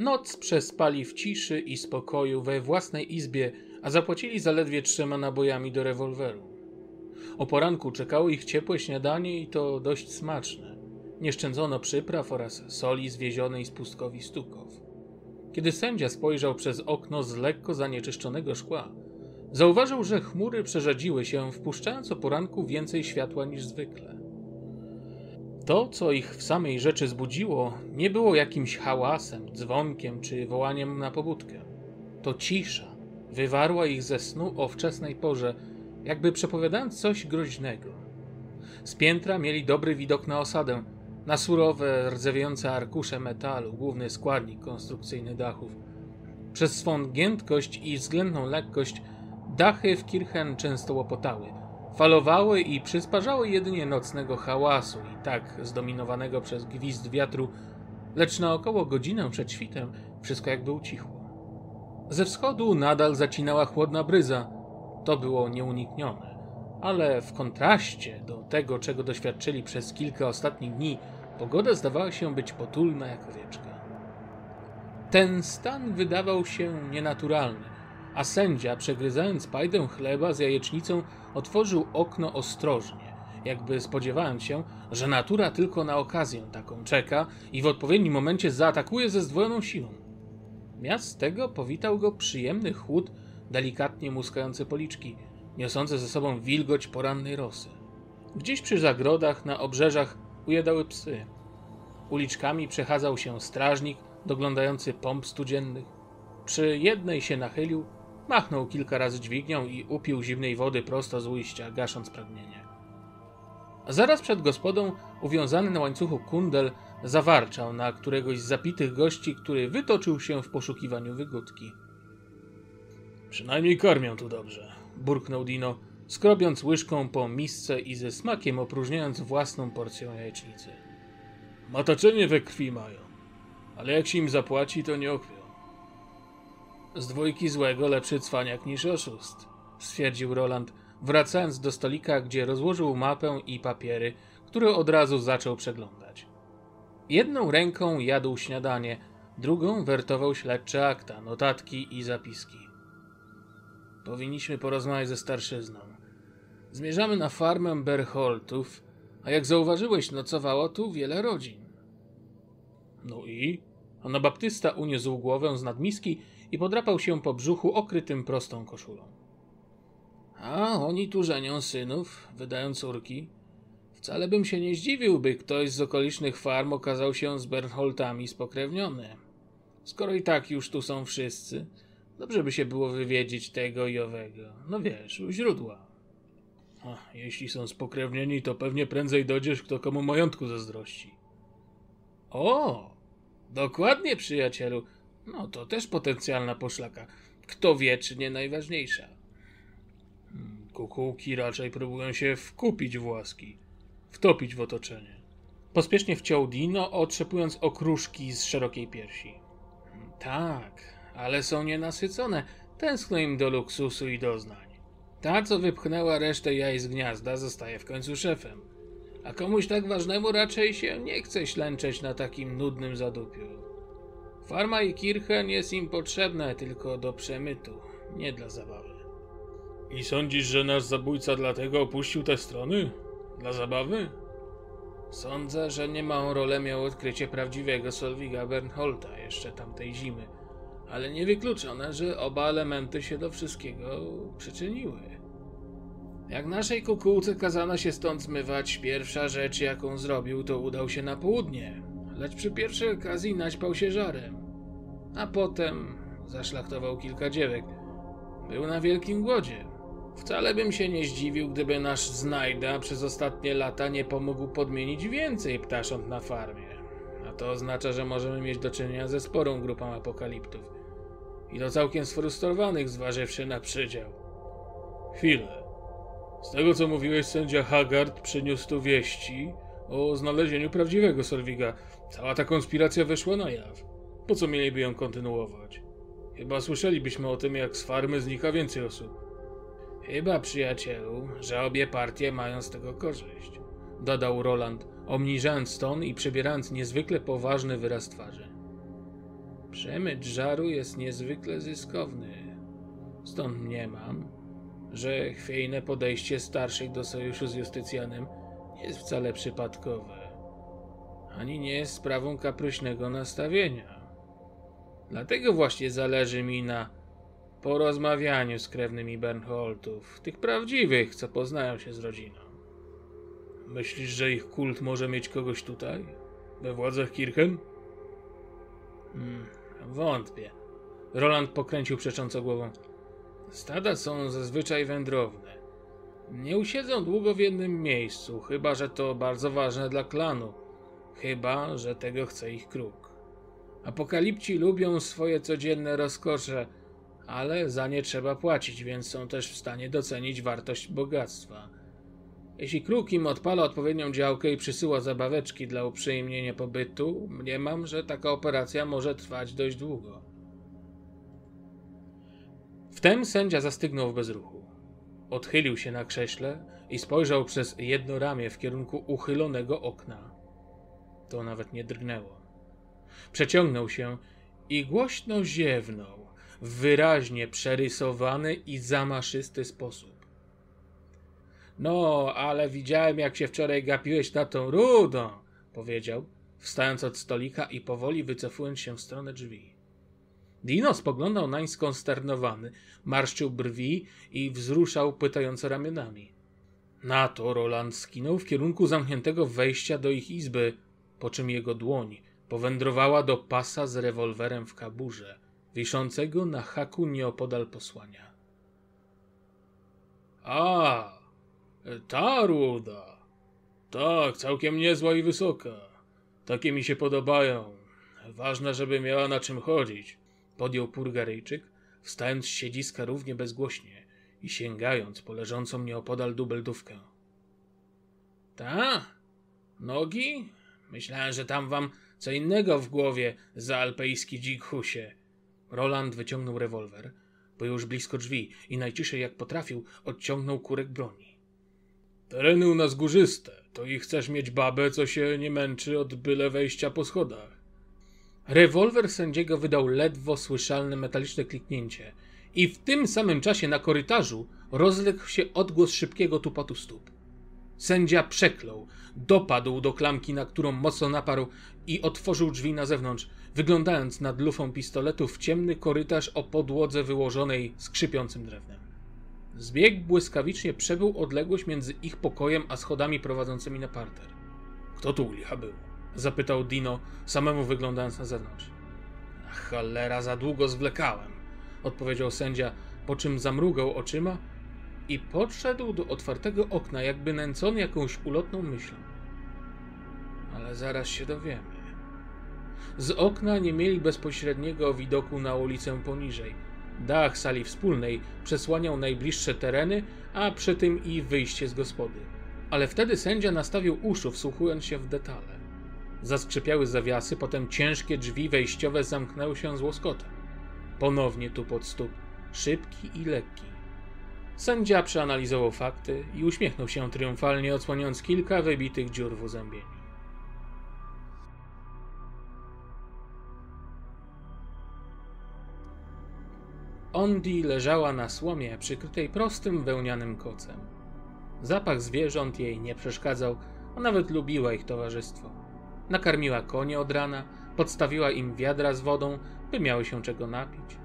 Noc przespali w ciszy i spokoju we własnej izbie, a zapłacili zaledwie 3 nabojami do rewolweru. O poranku czekało ich ciepłe śniadanie i to dość smaczne. Nie szczędzono przypraw oraz soli zwiezionej z pustkowi Stukow. Kiedy sędzia spojrzał przez okno z lekko zanieczyszczonego szkła, zauważył, że chmury przerzedziły się, wpuszczając o poranku więcej światła niż zwykle. To, co ich w samej rzeczy zbudziło, nie było jakimś hałasem, dzwonkiem czy wołaniem na pobudkę. To cisza wywarła ich ze snu o wczesnej porze, jakby przepowiadając coś groźnego. Z piętra mieli dobry widok na osadę, na surowe, rdzewiejące arkusze metalu, główny składnik konstrukcyjny dachów. Przez swą giętkość i względną lekkość dachy w Kirchen często łopotały, falowały i przysparzały jedynie nocnego hałasu i tak zdominowanego przez gwizd wiatru, lecz na około godzinę przed świtem wszystko jakby ucichło. Ze wschodu nadal zacinała chłodna bryza. To było nieuniknione, ale w kontraście do tego, czego doświadczyli przez kilka ostatnich dni, pogoda zdawała się być potulna jak owieczka. Ten stan wydawał się nienaturalny, a sędzia, przegryzając pajdę chleba z jajecznicą, otworzył okno ostrożnie, jakby spodziewając się, że natura tylko na okazję taką czeka i w odpowiednim momencie zaatakuje ze zdwojoną siłą. Miast tego powitał go przyjemny chłód, delikatnie muskające policzki, niosące ze sobą wilgoć porannej rosy. Gdzieś przy zagrodach, na obrzeżach ujadały psy. Uliczkami przechadzał się strażnik, doglądający pomp studziennych. Przy jednej się nachylił, machnął kilka razy dźwignią i upił zimnej wody prosto z ujścia, gasząc pragnienie. Zaraz przed gospodą uwiązany na łańcuchu kundel zawarczał na któregoś z zapitych gości, który wytoczył się w poszukiwaniu wygódki. Przynajmniej karmią tu dobrze, burknął Dino, skrobiąc łyżką po misce i ze smakiem opróżniając własną porcję jajecznicy. Mataczenie we krwi mają, ale jak się im zapłaci, to nie okwią. Z dwójki złego lepszy cwaniak niż oszust, stwierdził Roland, wracając do stolika, gdzie rozłożył mapę i papiery, które od razu zaczął przeglądać. Jedną ręką jadł śniadanie, drugą wertował śledcze akta, notatki i zapiski. Powinniśmy porozmawiać ze starszyzną. Zmierzamy na farmę Berholtów, a jak zauważyłeś, nocowało tu wiele rodzin. No i? Anabaptysta uniósł głowę z nadmiski i podrapał się po brzuchu okrytym prostą koszulą. A oni tu żenią synów, wydają córki. Wcale bym się nie zdziwił, by ktoś z okolicznych farm okazał się z Berholtami spokrewniony. Skoro i tak już tu są wszyscy, dobrze by się było wywiedzieć tego i owego. No wiesz, u źródła. Jeśli są spokrewnieni, to pewnie prędzej dojdziesz, kto komu majątku zazdrości. O! Dokładnie, przyjacielu. No to też potencjalna poszlaka. Kto wie, czy nie najważniejsza. Kukułki raczej próbują się wkupić w łaski. Wtopić w otoczenie. Pospiesznie wciął Dino, otrzepując okruszki z szerokiej piersi. Tak... ale są nienasycone, tęskno im do luksusu i doznań. Ta, co wypchnęła resztę jaj z gniazda, zostaje w końcu szefem. A komuś tak ważnemu raczej się nie chce ślęczeć na takim nudnym zadupiu. Farma i Kirchen jest im potrzebne tylko do przemytu, nie dla zabawy. I sądzisz, że nasz zabójca dlatego opuścił te strony? Dla zabawy? Sądzę, że niemałą rolę miał odkrycie prawdziwego Solwiga Bernholta jeszcze tamtej zimy. Ale niewykluczone, że oba elementy się do wszystkiego przyczyniły. Jak naszej kukułce kazano się stąd zmywać, pierwsza rzecz, jaką zrobił, to udał się na południe, lecz przy pierwszej okazji naćpał się żarem. A potem zaszlachtował kilka dziewek. Był na wielkim głodzie. Wcale bym się nie zdziwił, gdyby nasz znajda przez ostatnie lata nie pomógł podmienić więcej ptasząt na farmie. A to oznacza, że możemy mieć do czynienia ze sporą grupą apokaliptów. I do całkiem sfrustrowanych, zważywszy na przydział. Chwilę. Z tego, co mówiłeś, sędzia Haggard przyniósł tu wieści o znalezieniu prawdziwego Solwiga. Cała ta konspiracja wyszła na jaw. Po co mieliby ją kontynuować? Chyba słyszelibyśmy o tym, jak z farmy znika więcej osób. Chyba, przyjacielu, że obie partie mają z tego korzyść, dodał Roland, obniżając ton i przybierając niezwykle poważny wyraz twarzy. Przemyt żaru jest niezwykle zyskowny. Stąd mniemam, że chwiejne podejście starszych do sojuszu z Justycjanem nie jest wcale przypadkowe, ani nie jest sprawą kapryśnego nastawienia. Dlatego właśnie zależy mi na porozmawianiu z krewnymi Bernholtów, tych prawdziwych, co poznają się z rodziną. Myślisz, że ich kult może mieć kogoś tutaj? We władzach Kirchen? Wątpię. Roland pokręcił przecząco głową. Stada są zazwyczaj wędrowne. Nie usiedzą długo w jednym miejscu, chyba że to bardzo ważne dla klanu. Chyba że tego chce ich kruk. Apokalipci lubią swoje codzienne rozkosze, ale za nie trzeba płacić, więc są też w stanie docenić wartość bogactwa. Jeśli kruk im odpala odpowiednią działkę i przysyła zabaweczki dla uprzyjemnienia pobytu, mniemam, że taka operacja może trwać dość długo. Wtem sędzia zastygnął bez ruchu. Odchylił się na krześle i spojrzał przez jedno ramię w kierunku uchylonego okna. To nawet nie drgnęło. Przeciągnął się i głośno ziewnął w wyraźnie przerysowany i zamaszysty sposób. No, ale widziałem, jak się wczoraj gapiłeś na tą rudą, powiedział, wstając od stolika i powoli wycofując się w stronę drzwi. Dino spoglądał nań skonsternowany, marszczył brwi i wzruszał pytająco ramionami. Na to Roland skinął w kierunku zamkniętego wejścia do ich izby, po czym jego dłoń powędrowała do pasa z rewolwerem w kaburze, wiszącego na haku nieopodal posłania. A, ta ruda. Tak, całkiem niezła i wysoka. Takie mi się podobają. Ważne, żeby miała na czym chodzić. Podjął Purgaryjczyk, wstając z siedziska równie bezgłośnie i sięgając po leżącą nieopodal dubeldówkę. Ta? Nogi? Myślałem, że tam wam co innego w głowie za alpejski dzikhusie. Roland wyciągnął rewolwer, bo już blisko drzwi i najciszej jak potrafił odciągnął kurek broni. Tereny u nas górzyste, to i chcesz mieć babę, co się nie męczy od byle wejścia po schodach. Rewolwer sędziego wydał ledwo słyszalne metaliczne kliknięcie i w tym samym czasie na korytarzu rozległ się odgłos szybkiego tupotu stóp. Sędzia przeklął, dopadł do klamki, na którą mocno naparł i otworzył drzwi na zewnątrz, wyglądając nad lufą pistoletu w ciemny korytarz o podłodze wyłożonej skrzypiącym drewnem. Zbieg błyskawicznie przebył odległość między ich pokojem a schodami prowadzącymi na parter. Kto tu u licha był? Zapytał Dino, samemu wyglądając na zewnątrz. Cholera, za długo zwlekałem, odpowiedział sędzia, po czym zamrugał oczyma i podszedł do otwartego okna, jakby nęcony jakąś ulotną myślą. Ale zaraz się dowiemy. Z okna nie mieli bezpośredniego widoku na ulicę poniżej. Dach sali wspólnej przesłaniał najbliższe tereny, a przy tym i wyjście z gospody. Ale wtedy sędzia nastawił uszu, wsłuchując się w detale. Zaskrzypiały zawiasy, potem ciężkie drzwi wejściowe zamknęły się z łoskotem. Ponownie tupot stóp, szybki i lekki. Sędzia przeanalizował fakty i uśmiechnął się triumfalnie, odsłaniając kilka wybitych dziur w uzębieniu. Ondi leżała na słomie przykrytej prostym wełnianym kocem. Zapach zwierząt jej nie przeszkadzał, a nawet lubiła ich towarzystwo. Nakarmiła konie od rana, podstawiła im wiadra z wodą, by miały się czego napić.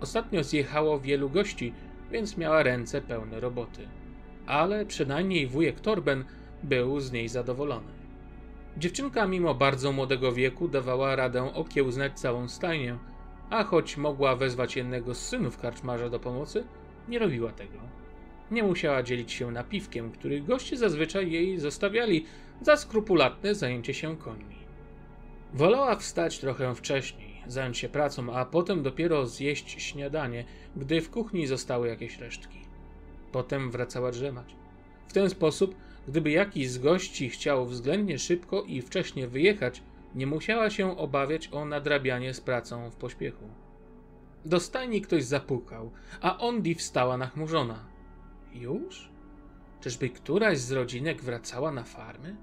Ostatnio zjechało wielu gości, więc miała ręce pełne roboty. Ale przynajmniej wujek Torben był z niej zadowolony. Dziewczynka mimo bardzo młodego wieku dawała radę okiełznać całą stajnię, a choć mogła wezwać jednego z synów karczmarza do pomocy, nie robiła tego. Nie musiała dzielić się napiwkiem, który goście zazwyczaj jej zostawiali za skrupulatne zajęcie się końmi. Wolała wstać trochę wcześniej, zająć się pracą, a potem dopiero zjeść śniadanie, gdy w kuchni zostały jakieś resztki. Potem wracała drzemać. W ten sposób, gdyby jakiś z gości chciał względnie szybko i wcześnie wyjechać, nie musiała się obawiać o nadrabianie z pracą w pośpiechu. Do stajni ktoś zapukał, a Ondi wstała nachmurzona. Już? Czyżby któraś z rodzinek wracała na farmy?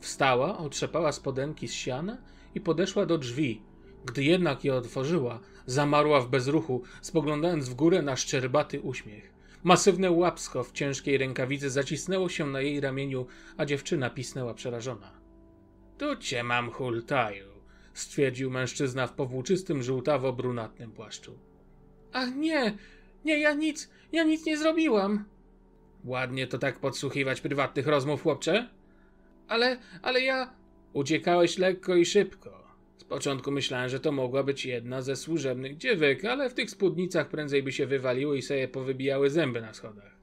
Wstała, otrzepała spodenki z siana i podeszła do drzwi, Gdy jednak je otworzyła, zamarła w bezruchu, spoglądając w górę na szczerbaty uśmiech. Masywne łapsko w ciężkiej rękawicy zacisnęło się na jej ramieniu, a dziewczyna pisnęła przerażona. — Tu cię mam, hultaju! — stwierdził mężczyzna w powłóczystym, żółtawo-brunatnym płaszczu. — Ach nie! Nie, ja nic nie zrobiłam! — Ładnie to tak podsłuchiwać prywatnych rozmów, chłopcze? — Ale ja... — Uciekałeś lekko i szybko. Z początku myślałem, że to mogła być jedna ze służebnych dziewek, ale w tych spódnicach prędzej by się wywaliły i sobie powybijały zęby na schodach.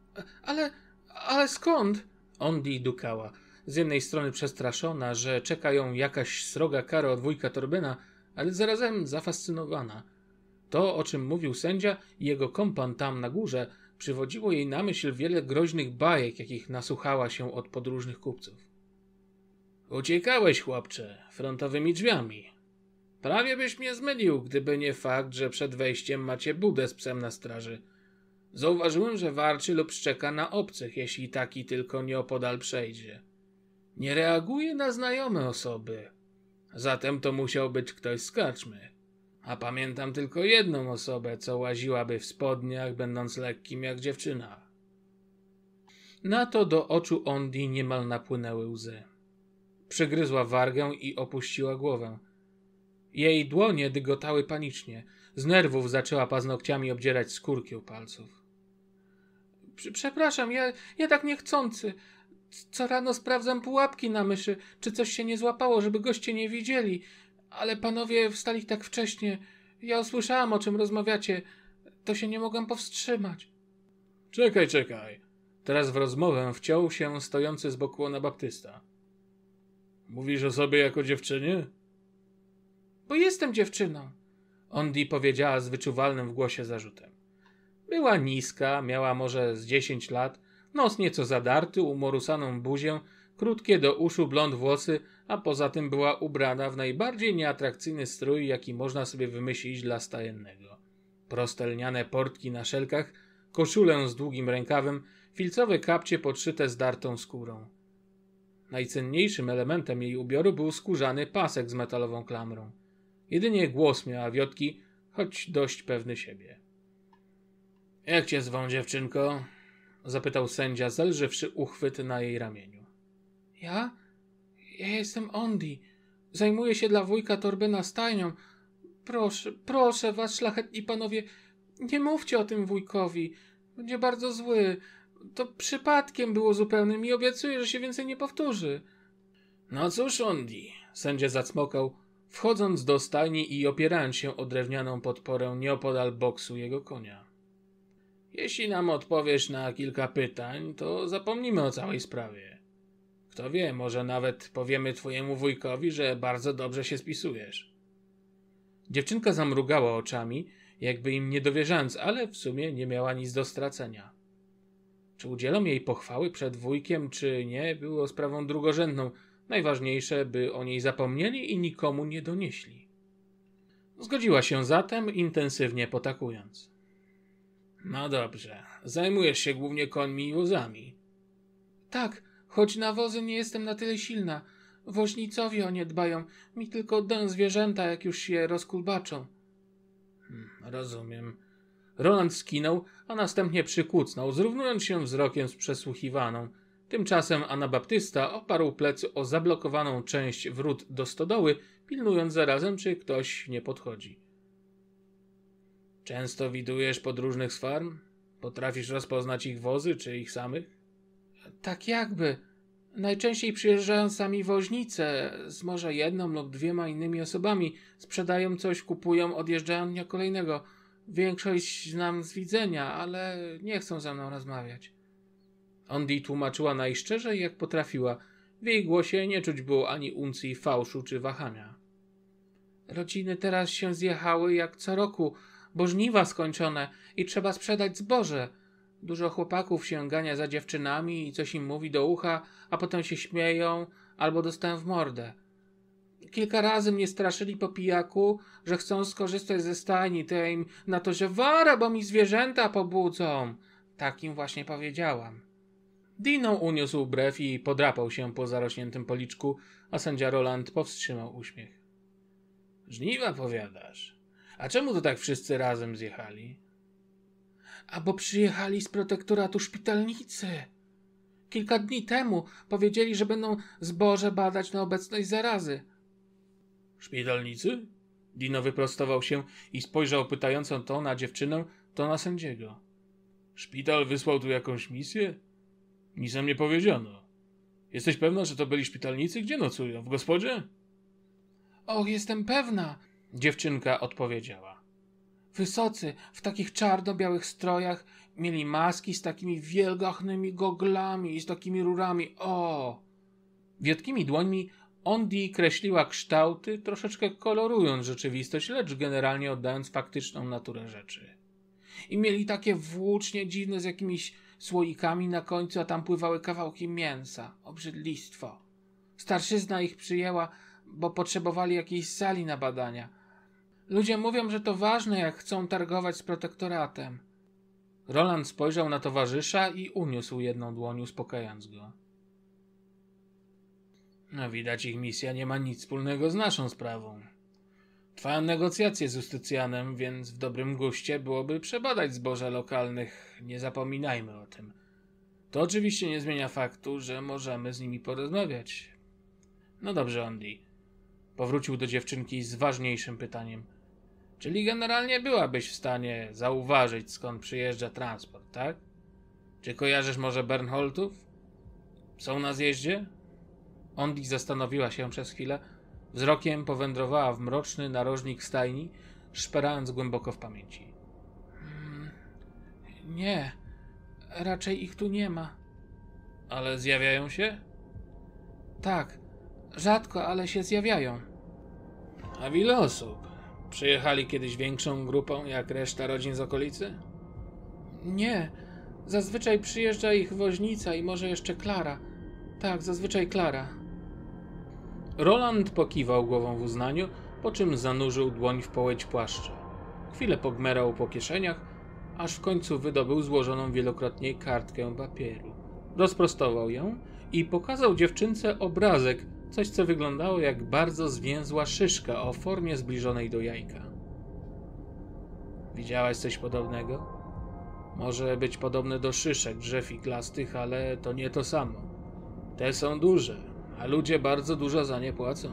— Ale skąd? — Ondi dukała. Z jednej strony przestraszona, że czeka ją jakaś sroga kara od wujka Torbena, ale zarazem zafascynowana. To, o czym mówił sędzia i jego kompan tam na górze, przywodziło jej na myśl wiele groźnych bajek, jakich nasłuchała się od podróżnych kupców. Uciekałeś, chłopcze, frontowymi drzwiami. Prawie byś mnie zmylił, gdyby nie fakt, że przed wejściem macie budę z psem na straży. Zauważyłem, że warczy lub szczeka na obcych, jeśli taki tylko nieopodal przejdzie. Nie reaguje na znajome osoby. Zatem to musiał być ktoś z karczmy. A pamiętam tylko jedną osobę, co łaziłaby w spodniach, będąc lekkim jak dziewczyna. Na to do oczu Ondi niemal napłynęły łzy. Przygryzła wargę i opuściła głowę. Jej dłonie dygotały panicznie. Z nerwów zaczęła paznokciami obdzierać skórki u palców. Przepraszam, ja tak niechcący. Co rano sprawdzam pułapki na myszy, czy coś się nie złapało, żeby goście nie widzieli. Ale panowie wstali tak wcześnie. Ja usłyszałam, o czym rozmawiacie. To się nie mogłam powstrzymać. Czekaj. Teraz w rozmowę wciął się stojący z boku Anabaptysta. Mówisz o sobie jako dziewczynie? Bo jestem dziewczyną, Ondi powiedziała z wyczuwalnym w głosie zarzutem. Była niska, miała może z 10 lat, nos nieco zadarty, umorusaną buzię, krótkie do uszu blond włosy, a poza tym była ubrana w najbardziej nieatrakcyjny strój, jaki można sobie wymyślić dla stajennego. Proste lniane portki na szelkach, koszulę z długim rękawem, filcowe kapcie podszyte zdartą skórą. Najcenniejszym elementem jej ubioru był skórzany pasek z metalową klamrą. Jedynie głos miała wiotki, choć dość pewny siebie. — Jak cię zwą, dziewczynko? — zapytał sędzia, zelżywszy uchwyt na jej ramieniu. — Ja? Ja jestem Ondi. Zajmuję się dla wujka Torbena stajnią. Proszę was, szlachetni panowie, nie mówcie o tym wujkowi. Będzie bardzo zły. To przypadkiem było zupełnym i obiecuję, że się więcej nie powtórzy. No cóż, Ondi, sędzia zacmokał, wchodząc do stajni i opierając się o drewnianą podporę nieopodal boksu jego konia. Jeśli nam odpowiesz na kilka pytań, to zapomnimy o całej sprawie. Kto wie, może nawet powiemy twojemu wujkowi, że bardzo dobrze się spisujesz. Dziewczynka zamrugała oczami, jakby im nie dowierzając, ale w sumie nie miała nic do stracenia. Czy udzielą jej pochwały przed wujkiem, czy nie, było sprawą drugorzędną. Najważniejsze, by o niej zapomnieli i nikomu nie donieśli. Zgodziła się zatem, intensywnie potakując. No dobrze, zajmujesz się głównie końmi i wozami. Tak, choć na wozy nie jestem na tyle silna. Woźnicowie o nie dbają, mi tylko oddają zwierzęta, jak już je rozkulbaczą. Rozumiem. Roland skinął, a następnie przykucnął, zrównując się wzrokiem z przesłuchiwaną. Tymczasem Anabaptysta oparł plecy o zablokowaną część wrót do stodoły, pilnując zarazem, czy ktoś nie podchodzi. Często widujesz podróżnych z farm? Potrafisz rozpoznać ich wozy, czy ich samych? Tak jakby. Najczęściej przyjeżdżają sami woźnice, z może jedną lub dwiema innymi osobami. Sprzedają coś, kupują, odjeżdżają dnia kolejnego. Większość znam z widzenia, ale nie chcą ze mną rozmawiać. Ondi tłumaczyła najszczerzej, jak potrafiła. W jej głosie nie czuć było ani uncji fałszu czy wahania. Rodziny teraz się zjechały jak co roku, bo żniwa skończone i trzeba sprzedać zboże. Dużo chłopaków się gania za dziewczynami i coś im mówi do ucha, a potem się śmieją albo dostają w mordę. Kilka razy mnie straszyli po pijaku, że chcą skorzystać ze stajni, to ja im na to, że wara, bo mi zwierzęta pobudzą. Tak im właśnie powiedziałam. Dino uniósł brew i podrapał się po zarośniętym policzku, a sędzia Roland powstrzymał uśmiech. Żniwa, powiadasz? A czemu to tak wszyscy razem zjechali? A bo przyjechali z protektoratu szpitalnicy. Kilka dni temu powiedzieli, że będą zboże badać na obecność zarazy. Szpitalnicy? Dino wyprostował się i spojrzał pytającą to na dziewczynę, to na sędziego. Szpital wysłał tu jakąś misję? Nic nam nie powiedziano. Jesteś pewna, że to byli szpitalnicy? Gdzie nocują? W gospodzie? Och, jestem pewna, dziewczynka odpowiedziała. Wysocy, w takich czarno-białych strojach, mieli maski z takimi wielgachnymi goglami i z takimi rurami. O! Wielkimi dłońmi Ondi kreśliła kształty, troszeczkę kolorując rzeczywistość, lecz generalnie oddając faktyczną naturę rzeczy. I mieli takie włócznie dziwne z jakimiś słoikami na końcu, a tam pływały kawałki mięsa. Obrzydlistwo. Starszyzna ich przyjęła, bo potrzebowali jakiejś sali na badania. Ludzie mówią, że to ważne, jak chcą targować z protektoratem. Roland spojrzał na towarzysza i uniósł jedną dłoń, uspokajając go. No widać, ich misja nie ma nic wspólnego z naszą sprawą. Trwają negocjacje z Justycjanem, więc w dobrym guście byłoby przebadać zboża lokalnych. Nie zapominajmy o tym. To oczywiście nie zmienia faktu, że możemy z nimi porozmawiać. No dobrze, Ondi. Powrócił do dziewczynki z ważniejszym pytaniem. Czyli generalnie byłabyś w stanie zauważyć, skąd przyjeżdża transport, tak? Czy kojarzysz może Bernholtów? Są na zjeździe? Ondi zastanowiła się przez chwilę. Wzrokiem powędrowała w mroczny narożnik stajni, szperając głęboko w pamięci. Nie, raczej ich tu nie ma. Ale zjawiają się? Tak, rzadko, ale się zjawiają. A wiele osób? Przyjechali kiedyś większą grupą jak reszta rodzin z okolicy? Nie, zazwyczaj przyjeżdża ich woźnica i może jeszcze Klara. Tak, zazwyczaj Klara. Roland pokiwał głową w uznaniu, po czym zanurzył dłoń w połeć płaszcza. Chwilę pogmerał po kieszeniach, aż w końcu wydobył złożoną wielokrotnie kartkę papieru. Rozprostował ją i pokazał dziewczynce obrazek, coś co wyglądało jak bardzo zwięzła szyszka o formie zbliżonej do jajka. Widziałaś coś podobnego? Może być podobne do szyszek drzew iglastych, ale to nie to samo. Te są duże. A ludzie bardzo dużo za nie płacą.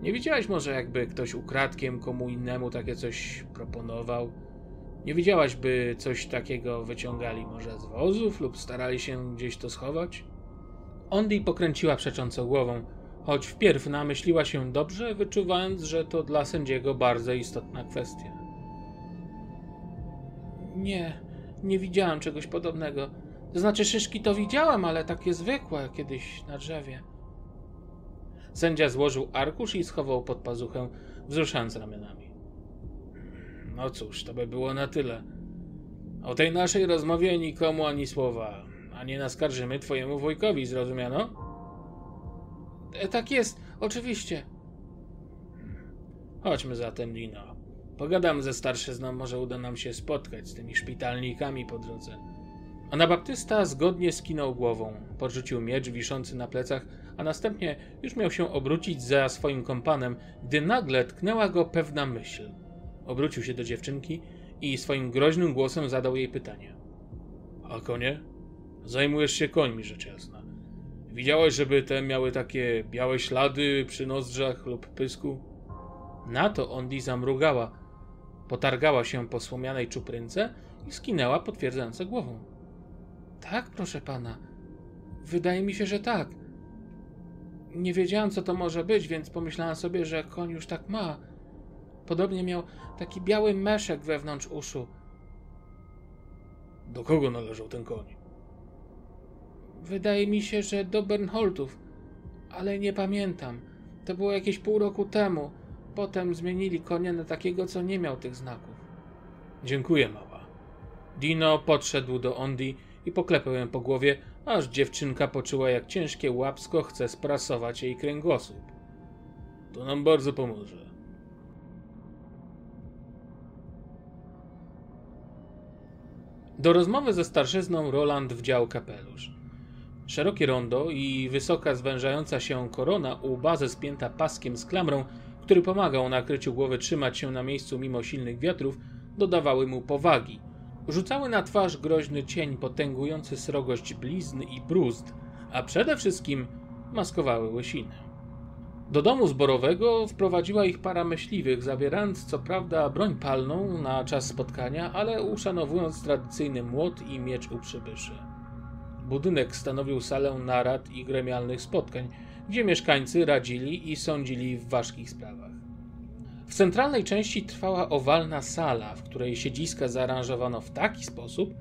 Nie widziałaś może, jakby ktoś ukradkiem komu innemu takie coś proponował? Nie widziałaś, by coś takiego wyciągali może z wozów lub starali się gdzieś to schować? Ondi pokręciła przecząco głową, choć wpierw namyśliła się dobrze, wyczuwając, że to dla sędziego bardzo istotna kwestia. Nie, nie widziałam czegoś podobnego. To znaczy szyszki to widziałam, ale takie zwykłe kiedyś na drzewie. Sędzia złożył arkusz i schował pod pazuchę, wzruszając ramionami. No cóż, to by było na tyle. O tej naszej rozmowie nikomu ani słowa, a nie naskarżymy twojemu wujkowi, zrozumiano? Tak jest, oczywiście. Chodźmy zatem, Dino. Pogadam ze starszyzną, może uda nam się spotkać z tymi szpitalnikami po drodze. Anabaptysta zgodnie skinął głową, podrzucił miecz wiszący na plecach, a następnie już miał się obrócić za swoim kompanem, gdy nagle tknęła go pewna myśl. Obrócił się do dziewczynki i swoim groźnym głosem zadał jej pytanie. A konie? Zajmujesz się końmi, rzecz jasna. Widziałeś, żeby te miały takie białe ślady przy nozdrzach lub pysku? Na to Ondi zamrugała, potargała się po słomianej czuprynce i skinęła potwierdzająco głową. Tak, proszę pana. Wydaje mi się, że tak. Nie wiedziałam, co to może być, więc pomyślałam sobie, że koń już tak ma. Podobnie miał taki biały meszek wewnątrz uszu. Do kogo należał ten koń? Wydaje mi się, że do Bernholtów, ale nie pamiętam. To było jakieś pół roku temu. Potem zmienili konia na takiego, co nie miał tych znaków. Dziękuję, mała. Dino podszedł do Ondi i poklepał ją po głowie, aż dziewczynka poczuła, jak ciężkie łapsko chce sprasować jej kręgosłup. To nam bardzo pomoże. Do rozmowy ze starszyzną Roland wdział kapelusz. Szerokie rondo i wysoka zwężająca się korona u łba zespięta paskiem z klamrą który pomagał nakryciu głowy trzymać się na miejscu mimo silnych wiatrów, dodawały mu powagi. Rzucały na twarz groźny cień potęgujący srogość blizn i bruzd, a przede wszystkim maskowały łysiny. Do domu zborowego wprowadziła ich para myśliwych, zabierając co prawda broń palną na czas spotkania, ale uszanowując tradycyjny młot i miecz u przybyszy. Budynek stanowił salę narad i gremialnych spotkań, gdzie mieszkańcy radzili i sądzili w ważkich sprawach. W centralnej części trwała owalna sala, w której siedziska zaaranżowano w taki sposób,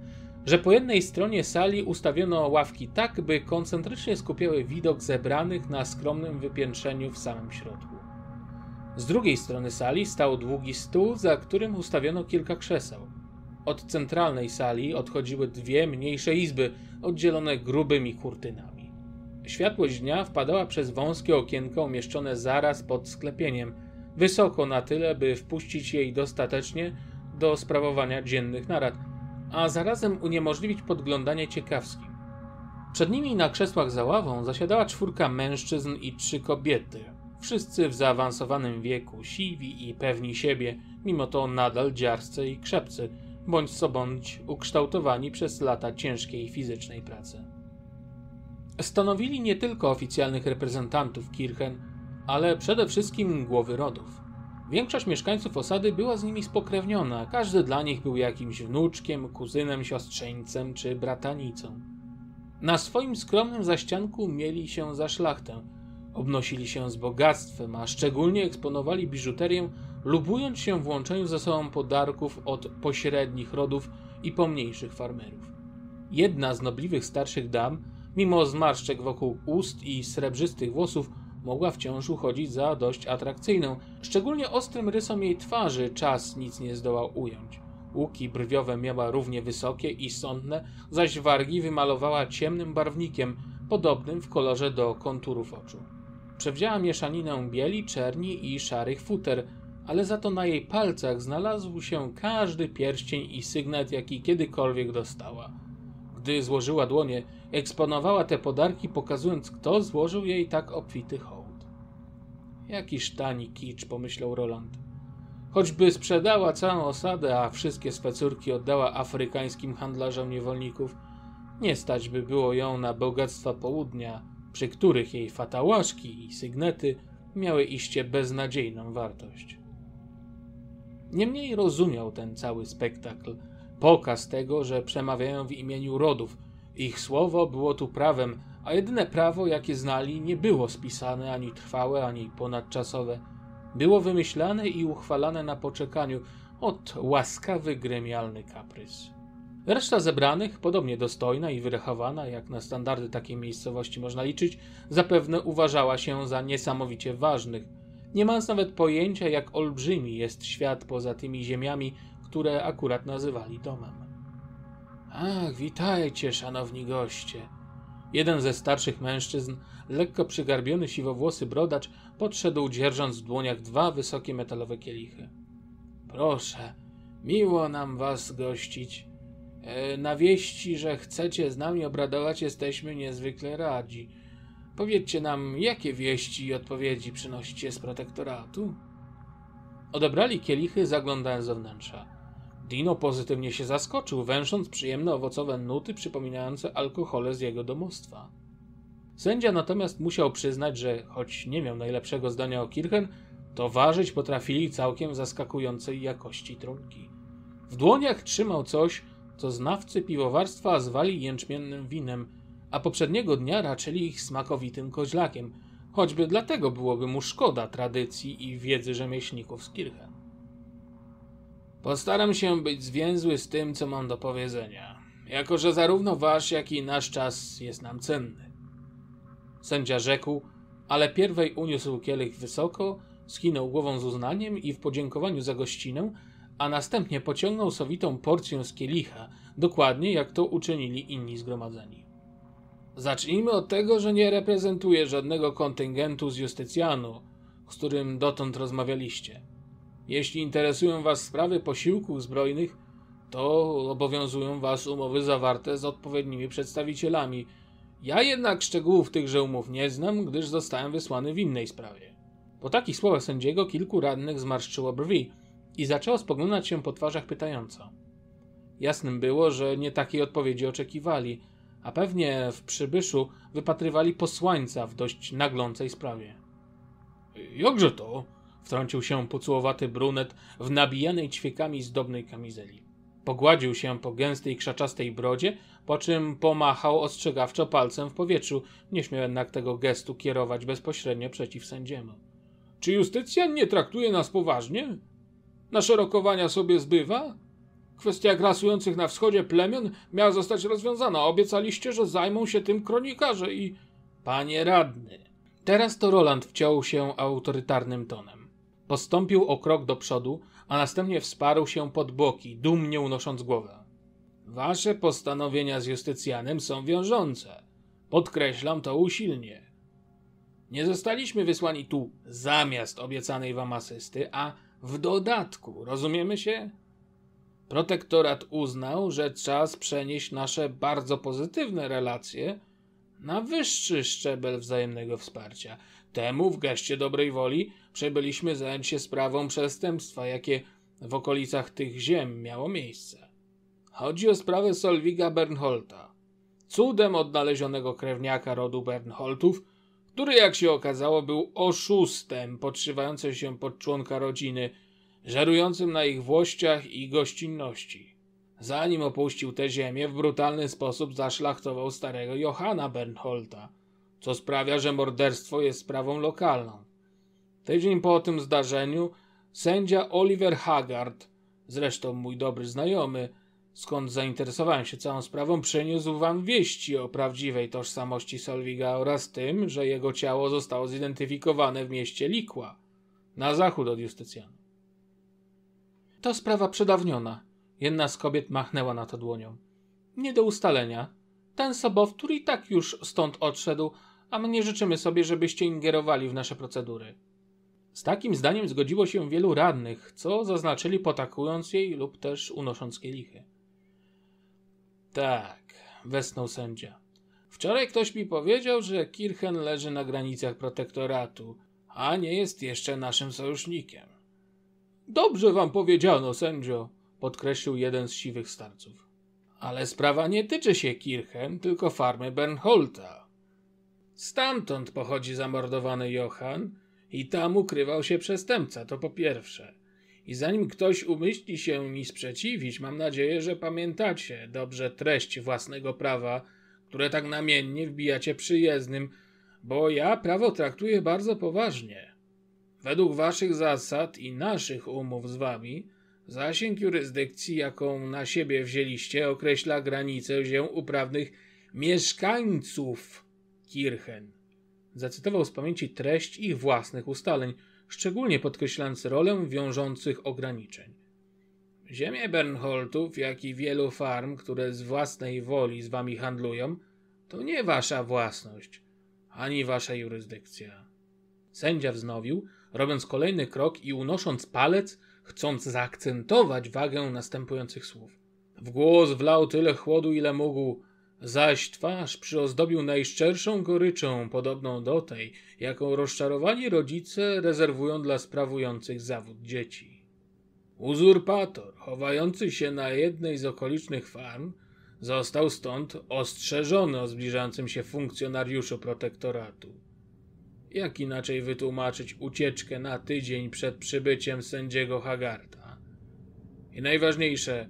że po jednej stronie sali ustawiono ławki tak, by koncentrycznie skupiały widok zebranych na skromnym wypiętrzeniu w samym środku. Z drugiej strony sali stał długi stół, za którym ustawiono kilka krzeseł. Od centralnej sali odchodziły dwie mniejsze izby, oddzielone grubymi kurtynami. Światłość dnia wpadała przez wąskie okienko umieszczone zaraz pod sklepieniem, wysoko na tyle, by wpuścić jej dostatecznie do sprawowania dziennych narad, a zarazem uniemożliwić podglądanie ciekawskim. Przed nimi na krzesłach za ławą zasiadała czwórka mężczyzn i trzy kobiety, wszyscy w zaawansowanym wieku, siwi i pewni siebie, mimo to nadal dziarscy i krzepcy, bądź co bądź ukształtowani przez lata ciężkiej fizycznej pracy. Stanowili nie tylko oficjalnych reprezentantów Kirchen, ale przede wszystkim głowy rodów. Większość mieszkańców osady była z nimi spokrewniona, każdy dla nich był jakimś wnuczkiem, kuzynem, siostrzeńcem czy bratanicą. Na swoim skromnym zaścianku mieli się za szlachtę, obnosili się z bogactwem, a szczególnie eksponowali biżuterię, lubując się w łączeniu ze sobą podarków od pośrednich rodów i pomniejszych farmerów. Jedna z nobliwych starszych dam, mimo zmarszczek wokół ust i srebrzystych włosów, mogła wciąż uchodzić za dość atrakcyjną. Szczególnie ostrym rysom jej twarzy czas nic nie zdołał ująć. Łuki brwiowe miała równie wysokie i sądne, zaś wargi wymalowała ciemnym barwnikiem, podobnym w kolorze do konturów oczu. Przewzięła mieszaninę bieli, czerni i szarych futer, ale za to na jej palcach znalazł się każdy pierścień i sygnet, jaki kiedykolwiek dostała. Gdy złożyła dłonie, eksponowała te podarki, pokazując, kto złożył jej tak obfity hołd. Jakiż tani kicz, pomyślał Roland. Choćby sprzedała całą osadę, a wszystkie swe córki oddała afrykańskim handlarzom niewolników, nie stać by było ją na bogactwa południa, przy których jej fatałaszki i sygnety miały iście beznadziejną wartość. Niemniej rozumiał ten cały spektakl, pokaz tego, że przemawiają w imieniu rodów. Ich słowo było tu prawem, a jedyne prawo, jakie znali, nie było spisane ani trwałe, ani ponadczasowe. Było wymyślane i uchwalane na poczekaniu, ot łaskawy gremialny kaprys. Reszta zebranych, podobnie dostojna i wyrachowana, jak na standardy takiej miejscowości można liczyć, zapewne uważała się za niesamowicie ważnych. Nie mając nawet pojęcia, jak olbrzymi jest świat poza tymi ziemiami, które akurat nazywali domem. Ach, witajcie, szanowni goście. Jeden ze starszych mężczyzn, lekko przygarbiony siwowłosy brodacz, podszedł dzierżąc w dłoniach dwa wysokie metalowe kielichy. Proszę, miło nam was gościć. Na wieści, że chcecie z nami obradować, jesteśmy niezwykle radzi. Powiedzcie nam, jakie wieści i odpowiedzi przynosicie z protektoratu? Odebrali kielichy, zaglądając do wnętrza. Dino pozytywnie się zaskoczył, węsząc przyjemne owocowe nuty przypominające alkohole z jego domostwa. Sędzia natomiast musiał przyznać, że choć nie miał najlepszego zdania o Kirchen, to ważyć potrafili całkiem zaskakującej jakości trunki. W dłoniach trzymał coś, co znawcy piwowarstwa zwali jęczmiennym winem, a poprzedniego dnia raczyli ich smakowitym koźlakiem, choćby dlatego byłoby mu szkoda tradycji i wiedzy rzemieślników z Kirchen. Postaram się być zwięzły z tym, co mam do powiedzenia, jako że zarówno wasz, jak i nasz czas jest nam cenny. Sędzia rzekł, ale pierwej uniósł kielich wysoko, skinął głową z uznaniem i w podziękowaniu za gościnę, a następnie pociągnął sowitą porcję z kielicha, dokładnie jak to uczynili inni zgromadzeni. Zacznijmy od tego, że nie reprezentuję żadnego kontyngentu z Justycjanu, z którym dotąd rozmawialiście. Jeśli interesują was sprawy posiłków zbrojnych, to obowiązują was umowy zawarte z odpowiednimi przedstawicielami. Ja jednak szczegółów tychże umów nie znam, gdyż zostałem wysłany w innej sprawie. Po takich słowach sędziego kilku radnych zmarszczyło brwi i zaczęło spoglądać się po twarzach pytająco. Jasnym było, że nie takiej odpowiedzi oczekiwali, a pewnie w przybyszu wypatrywali posłańca w dość naglącej sprawie. Jakże to? Wtrącił się pucłowaty brunet w nabijanej ćwiekami zdobnej kamizeli. Pogładził się po gęstej, krzaczastej brodzie, po czym pomachał ostrzegawczo palcem w powietrzu, nie śmiał jednak tego gestu kierować bezpośrednio przeciw sędziemu. Czy Justycja nie traktuje nas poważnie? Nasze rokowania sobie zbywa? Kwestia grasujących na wschodzie plemion miała zostać rozwiązana. Obiecaliście, że zajmą się tym kronikarze i... Panie radny! Teraz to Roland wciął się autorytarnym tonem. Postąpił o krok do przodu, a następnie wsparł się pod boki, dumnie unosząc głowę. Wasze postanowienia z Justycjanem są wiążące. Podkreślam to usilnie. Nie zostaliśmy wysłani tu zamiast obiecanej wam asysty, a w dodatku, rozumiemy się? Protektorat uznał, że czas przenieść nasze bardzo pozytywne relacje na wyższy szczebel wzajemnego wsparcia. Temu w geście dobrej woli przybyliśmy zająć się sprawą przestępstwa, jakie w okolicach tych ziem miało miejsce. Chodzi o sprawę Solwiga Bernholta, cudem odnalezionego krewniaka rodu Bernholtów, który, jak się okazało, był oszustem podszywającym się pod członka rodziny, żerującym na ich włościach i gościnności. Zanim opuścił tę ziemię, w brutalny sposób zaszlachtował starego Johana Bernholta, co sprawia, że morderstwo jest sprawą lokalną. Tydzień po tym zdarzeniu sędzia Oliver Haggard, zresztą mój dobry znajomy, skąd zainteresowałem się całą sprawą, przyniósł wam wieści o prawdziwej tożsamości Solwiga oraz tym, że jego ciało zostało zidentyfikowane w mieście Likła, na zachód od Justycjana. To sprawa przedawniona. Jedna z kobiet machnęła na to dłonią. Nie do ustalenia. Ten sobowtór i tak już stąd odszedł, a my nie życzymy sobie, żebyście ingerowali w nasze procedury. Z takim zdaniem zgodziło się wielu radnych, co zaznaczyli potakując jej lub też unosząc kielichy. Tak, westchnął sędzia. Wczoraj ktoś mi powiedział, że Kirchen leży na granicach protektoratu, a nie jest jeszcze naszym sojusznikiem. Dobrze wam powiedziano, sędzio, podkreślił jeden z siwych starców. Ale sprawa nie tyczy się Kirchen, tylko farmy Bernholta. Stamtąd pochodzi zamordowany Johann i tam ukrywał się przestępca, to po pierwsze. I zanim ktoś umyśli się mi sprzeciwić, mam nadzieję, że pamiętacie dobrze treść własnego prawa, które tak namiennie wbijacie przyjezdnym, bo ja prawo traktuję bardzo poważnie. Według waszych zasad i naszych umów z wami, zasięg jurysdykcji, jaką na siebie wzięliście, określa granice ziem uprawnych mieszkańców Kirchen. Zacytował z pamięci treść ich własnych ustaleń, szczególnie podkreślając rolę wiążących ograniczeń. Ziemie Bernholtów, jak i wielu farm, które z własnej woli z wami handlują, to nie wasza własność, ani wasza jurysdykcja. Sędzia wznowił, robiąc kolejny krok i unosząc palec, chcąc zaakcentować wagę następujących słów. W głos wlał tyle chłodu, ile mógł, zaś twarz przyozdobił najszczerszą goryczą, podobną do tej, jaką rozczarowani rodzice rezerwują dla sprawujących zawód dzieci. Uzurpator, chowający się na jednej z okolicznych farm, został stąd ostrzeżony o zbliżającym się funkcjonariuszu protektoratu. Jak inaczej wytłumaczyć ucieczkę na tydzień przed przybyciem sędziego Haggarda? I najważniejsze,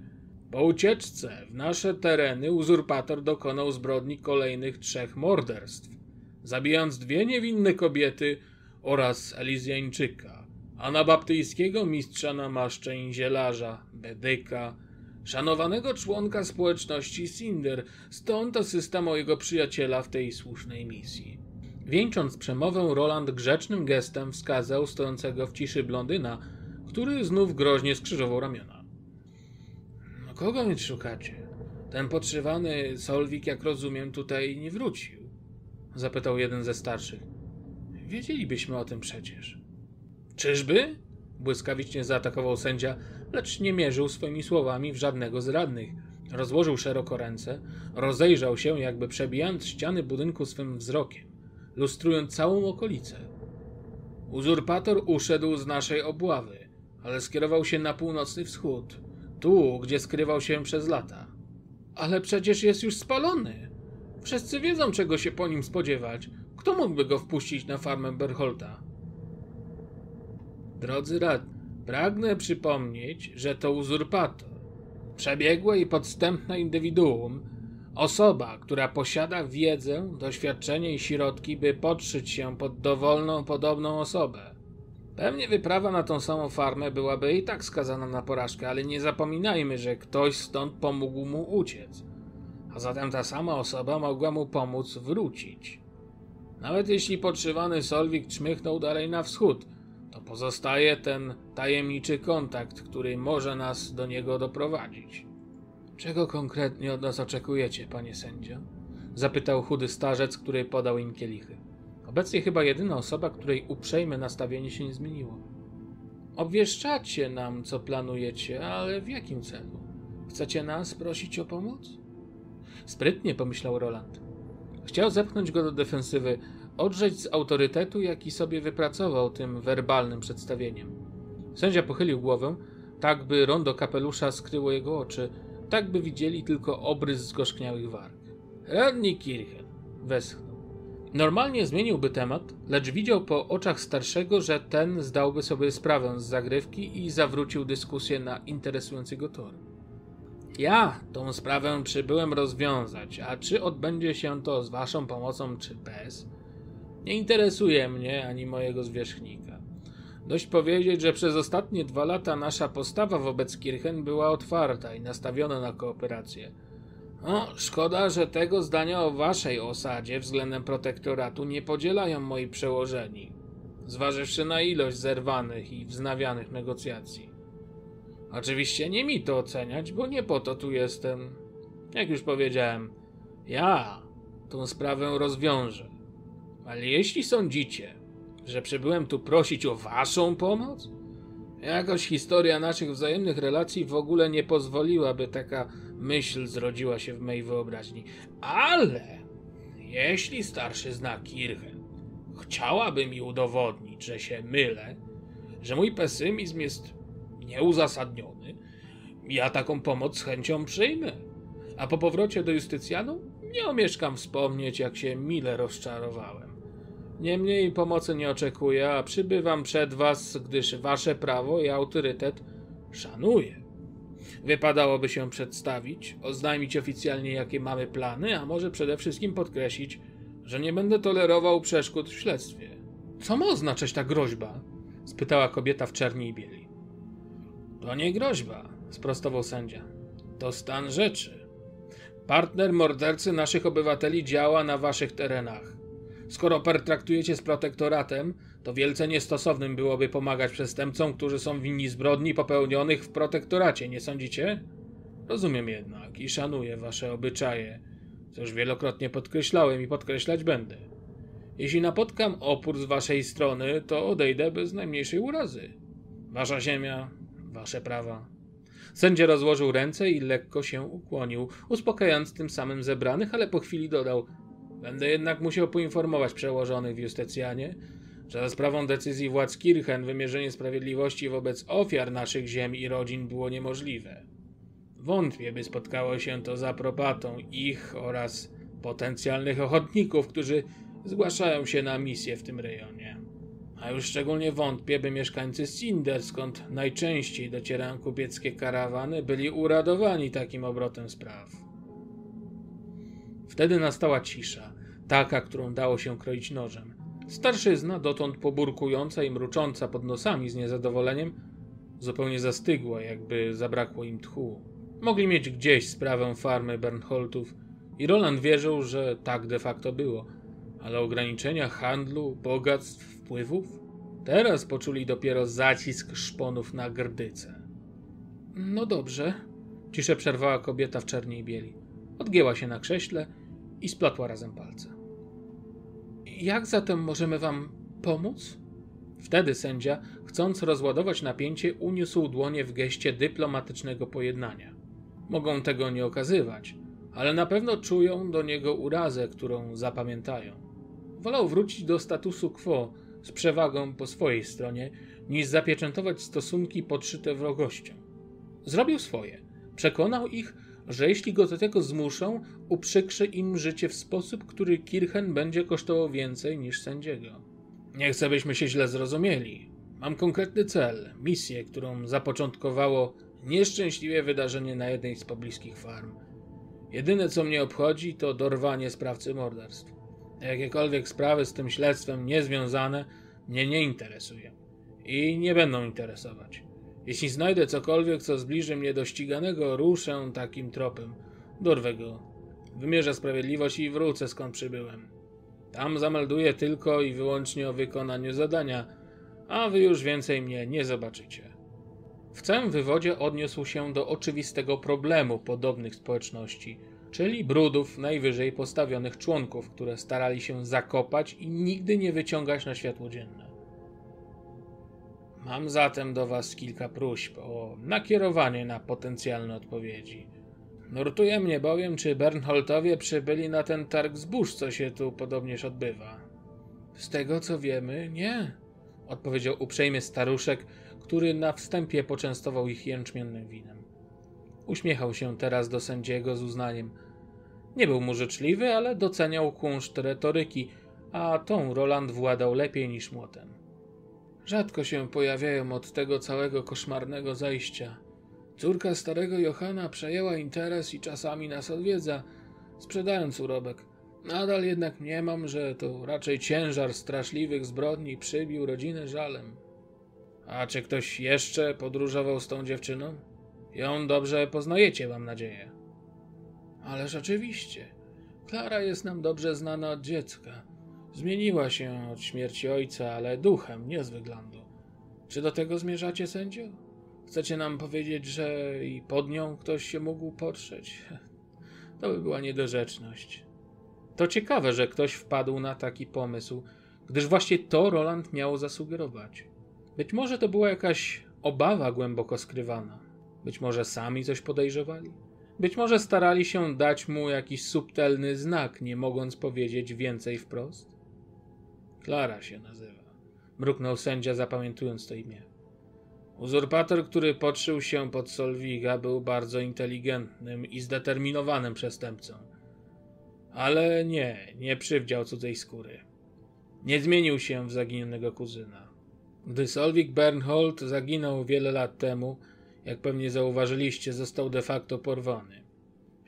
po ucieczce w nasze tereny uzurpator dokonał zbrodni kolejnych 3 morderstw, zabijając 2 niewinne kobiety oraz Elizjańczyka, anabaptyjskiego mistrza namaszczeń zielarza, Bedyka, szanowanego członka społeczności Cinder, stąd asysta mojego przyjaciela w tej słusznej misji. Wieńcząc przemowę, Roland grzecznym gestem wskazał stojącego w ciszy blondyna, który znów groźnie skrzyżował ramiona. — Kogo więc szukacie? Ten podszywany Solwik, jak rozumiem, tutaj nie wrócił — zapytał jeden ze starszych. — Wiedzielibyśmy o tym przecież. — Czyżby? — błyskawicznie zaatakował sędzia, lecz nie mierzył swoimi słowami w żadnego z radnych. Rozłożył szeroko ręce, rozejrzał się, jakby przebijając ściany budynku swym wzrokiem, lustrując całą okolicę. Uzurpator uszedł z naszej obławy, ale skierował się na północny wschód, tu, gdzie skrywał się przez lata. Ale przecież jest już spalony. Wszyscy wiedzą, czego się po nim spodziewać. Kto mógłby go wpuścić na farmę Berholta? Drodzy radni, pragnę przypomnieć, że to uzurpator, przebiegłe i podstępne indywiduum, osoba, która posiada wiedzę, doświadczenie i środki, by podszyć się pod dowolną podobną osobę. Pewnie wyprawa na tą samą farmę byłaby i tak skazana na porażkę, ale nie zapominajmy, że ktoś stąd pomógł mu uciec, a zatem ta sama osoba mogła mu pomóc wrócić. Nawet jeśli podszywany Solvik czmychnął dalej na wschód, to pozostaje ten tajemniczy kontakt, który może nas do niego doprowadzić. Czego konkretnie od nas oczekujecie, panie sędzio? Zapytał chudy starzec, który podał im kielichy. Obecnie chyba jedyna osoba, której uprzejme nastawienie się nie zmieniło. Obwieszczacie nam, co planujecie, ale w jakim celu? Chcecie nas prosić o pomoc? Sprytnie, pomyślał Roland. Chciał zepchnąć go do defensywy, odrzeć z autorytetu, jaki sobie wypracował tym werbalnym przedstawieniem. Sędzia pochylił głowę, tak by rondo kapelusza skryło jego oczy, tak by widzieli tylko obrys zgorzkniałych warg. Radni Kirchen westchnął. Normalnie zmieniłby temat, lecz widział po oczach starszego, że ten zdałby sobie sprawę z zagrywki i zawrócił dyskusję na interesujący go tor. Ja tą sprawę przybyłem rozwiązać, a czy odbędzie się to z waszą pomocą, czy bez? Nie interesuje mnie ani mojego zwierzchnika. Dość powiedzieć, że przez ostatnie 2 lata nasza postawa wobec Kirchen była otwarta i nastawiona na kooperację. No, szkoda, że tego zdania o waszej osadzie względem protektoratu nie podzielają moi przełożeni, zważywszy na ilość zerwanych i wznawianych negocjacji. Oczywiście nie mi to oceniać, bo nie po to tu jestem. Jak już powiedziałem, ja tą sprawę rozwiążę. Ale jeśli sądzicie, że przybyłem tu prosić o waszą pomoc? Jakoś historia naszych wzajemnych relacji w ogóle nie pozwoliła, by taka myśl zrodziła się w mej wyobraźni. Ale jeśli starszyzna Kirchen chciałaby mi udowodnić, że się mylę, że mój pesymizm jest nieuzasadniony, ja taką pomoc z chęcią przyjmę. A po powrocie do Justycjanu nie omieszkam wspomnieć, jak się mile rozczarowałem. Niemniej pomocy nie oczekuję, a przybywam przed was, gdyż wasze prawo i autorytet szanuję. Wypadałoby się przedstawić, oznajmić oficjalnie, jakie mamy plany, a może przede wszystkim podkreślić, że nie będę tolerował przeszkód w śledztwie. Co ma oznaczać ta groźba? Spytała kobieta w czerni i bieli. To nie groźba, sprostował sędzia. To stan rzeczy. Partner mordercy naszych obywateli działa na waszych terenach. Skoro pertraktujecie z protektoratem, to wielce niestosownym byłoby pomagać przestępcom, którzy są winni zbrodni popełnionych w protektoracie, nie sądzicie? Rozumiem jednak i szanuję wasze obyczaje, co już wielokrotnie podkreślałem i podkreślać będę. Jeśli napotkam opór z waszej strony, to odejdę bez najmniejszej urazy. Wasza ziemia, wasze prawa. Sędzia rozłożył ręce i lekko się ukłonił, uspokajając tym samym zebranych, ale po chwili dodał: będę jednak musiał poinformować przełożonych w Justycjanie, że za sprawą decyzji władz Kirchen wymierzenie sprawiedliwości wobec ofiar naszych ziem i rodzin było niemożliwe. Wątpię, by spotkało się to z aprobatą ich oraz potencjalnych ochotników, którzy zgłaszają się na misję w tym rejonie. A już szczególnie wątpię, by mieszkańcy Cinder, skąd najczęściej docierają kubieckie karawany, byli uradowani takim obrotem spraw. Wtedy nastała cisza, taka, którą dało się kroić nożem. Starszyzna, dotąd poburkująca i mrucząca pod nosami z niezadowoleniem, zupełnie zastygła, jakby zabrakło im tchu. Mogli mieć gdzieś sprawę farmy Bernholtów i Roland wierzył, że tak de facto było, ale ograniczenia handlu, bogactw, wpływów? Teraz poczuli dopiero zacisk szponów na grdyce. No dobrze, ciszę przerwała kobieta w czerni i bieli. Odgięła się na krześle i splotła razem palce. Jak zatem możemy wam pomóc? Wtedy sędzia, chcąc rozładować napięcie, uniósł dłonie w geście dyplomatycznego pojednania. Mogą tego nie okazywać, ale na pewno czują do niego urazę, którą zapamiętają. Wolał wrócić do statusu quo, z przewagą po swojej stronie, niż zapieczętować stosunki podszyte wrogością. Zrobił swoje. Przekonał ich, że jeśli go do tego zmuszą, uprzykrzy im życie w sposób, który Kirchen będzie kosztował więcej niż sędziego. Nie chcę, byśmy się źle zrozumieli. Mam konkretny cel, misję, którą zapoczątkowało nieszczęśliwe wydarzenie na jednej z pobliskich farm. Jedyne, co mnie obchodzi, to dorwanie sprawcy morderstw. Jakiekolwiek sprawy z tym śledztwem niezwiązane mnie nie interesują i nie będą interesować. Jeśli znajdę cokolwiek, co zbliży mnie do ściganego, ruszę takim tropem. Dorwę go, wymierzę sprawiedliwość i wrócę, skąd przybyłem. Tam zamelduję tylko i wyłącznie o wykonaniu zadania, a wy już więcej mnie nie zobaczycie. W całym wywodzie odniósł się do oczywistego problemu podobnych społeczności, czyli brudów najwyżej postawionych członków, które starali się zakopać i nigdy nie wyciągać na światło dzienne. Mam zatem do was kilka próśb o nakierowanie na potencjalne odpowiedzi. Nurtuje mnie bowiem, czy Bernholtowie przybyli na ten targ zbóż, co się tu podobnież odbywa. Z tego co wiemy, nie, odpowiedział uprzejmy staruszek, który na wstępie poczęstował ich jęczmiennym winem. Uśmiechał się teraz do sędziego z uznaniem. Nie był mu życzliwy, ale doceniał kunszt retoryki, a tą Roland władał lepiej niż młotem. Rzadko się pojawiają od tego całego koszmarnego zajścia. Córka starego Johana przejęła interes i czasami nas odwiedza, sprzedając urobek. Nadal jednak mniemam, że to raczej ciężar straszliwych zbrodni przybił rodzinę żalem. A czy ktoś jeszcze podróżował z tą dziewczyną? Ją dobrze poznajecie, mam nadzieję. Ależ oczywiście. Klara jest nam dobrze znana od dziecka. Zmieniła się od śmierci ojca, ale duchem, nie z wyglądu. Czy do tego zmierzacie, sędzio? Chcecie nam powiedzieć, że i pod nią ktoś się mógł potrzeć? To by była niedorzeczność. To ciekawe, że ktoś wpadł na taki pomysł, gdyż właśnie to Roland miał zasugerować. Być może to była jakaś obawa głęboko skrywana. Być może sami coś podejrzewali? Być może starali się dać mu jakiś subtelny znak, nie mogąc powiedzieć więcej wprost? Klara się nazywa, mruknął sędzia, zapamiętując to imię. Uzurpator, który podszył się pod Solwiga, był bardzo inteligentnym i zdeterminowanym przestępcą. Ale nie przywdział cudzej skóry. Nie zmienił się w zaginionego kuzyna. Gdy Solwig Bernhold zaginął wiele lat temu, jak pewnie zauważyliście, został de facto porwany.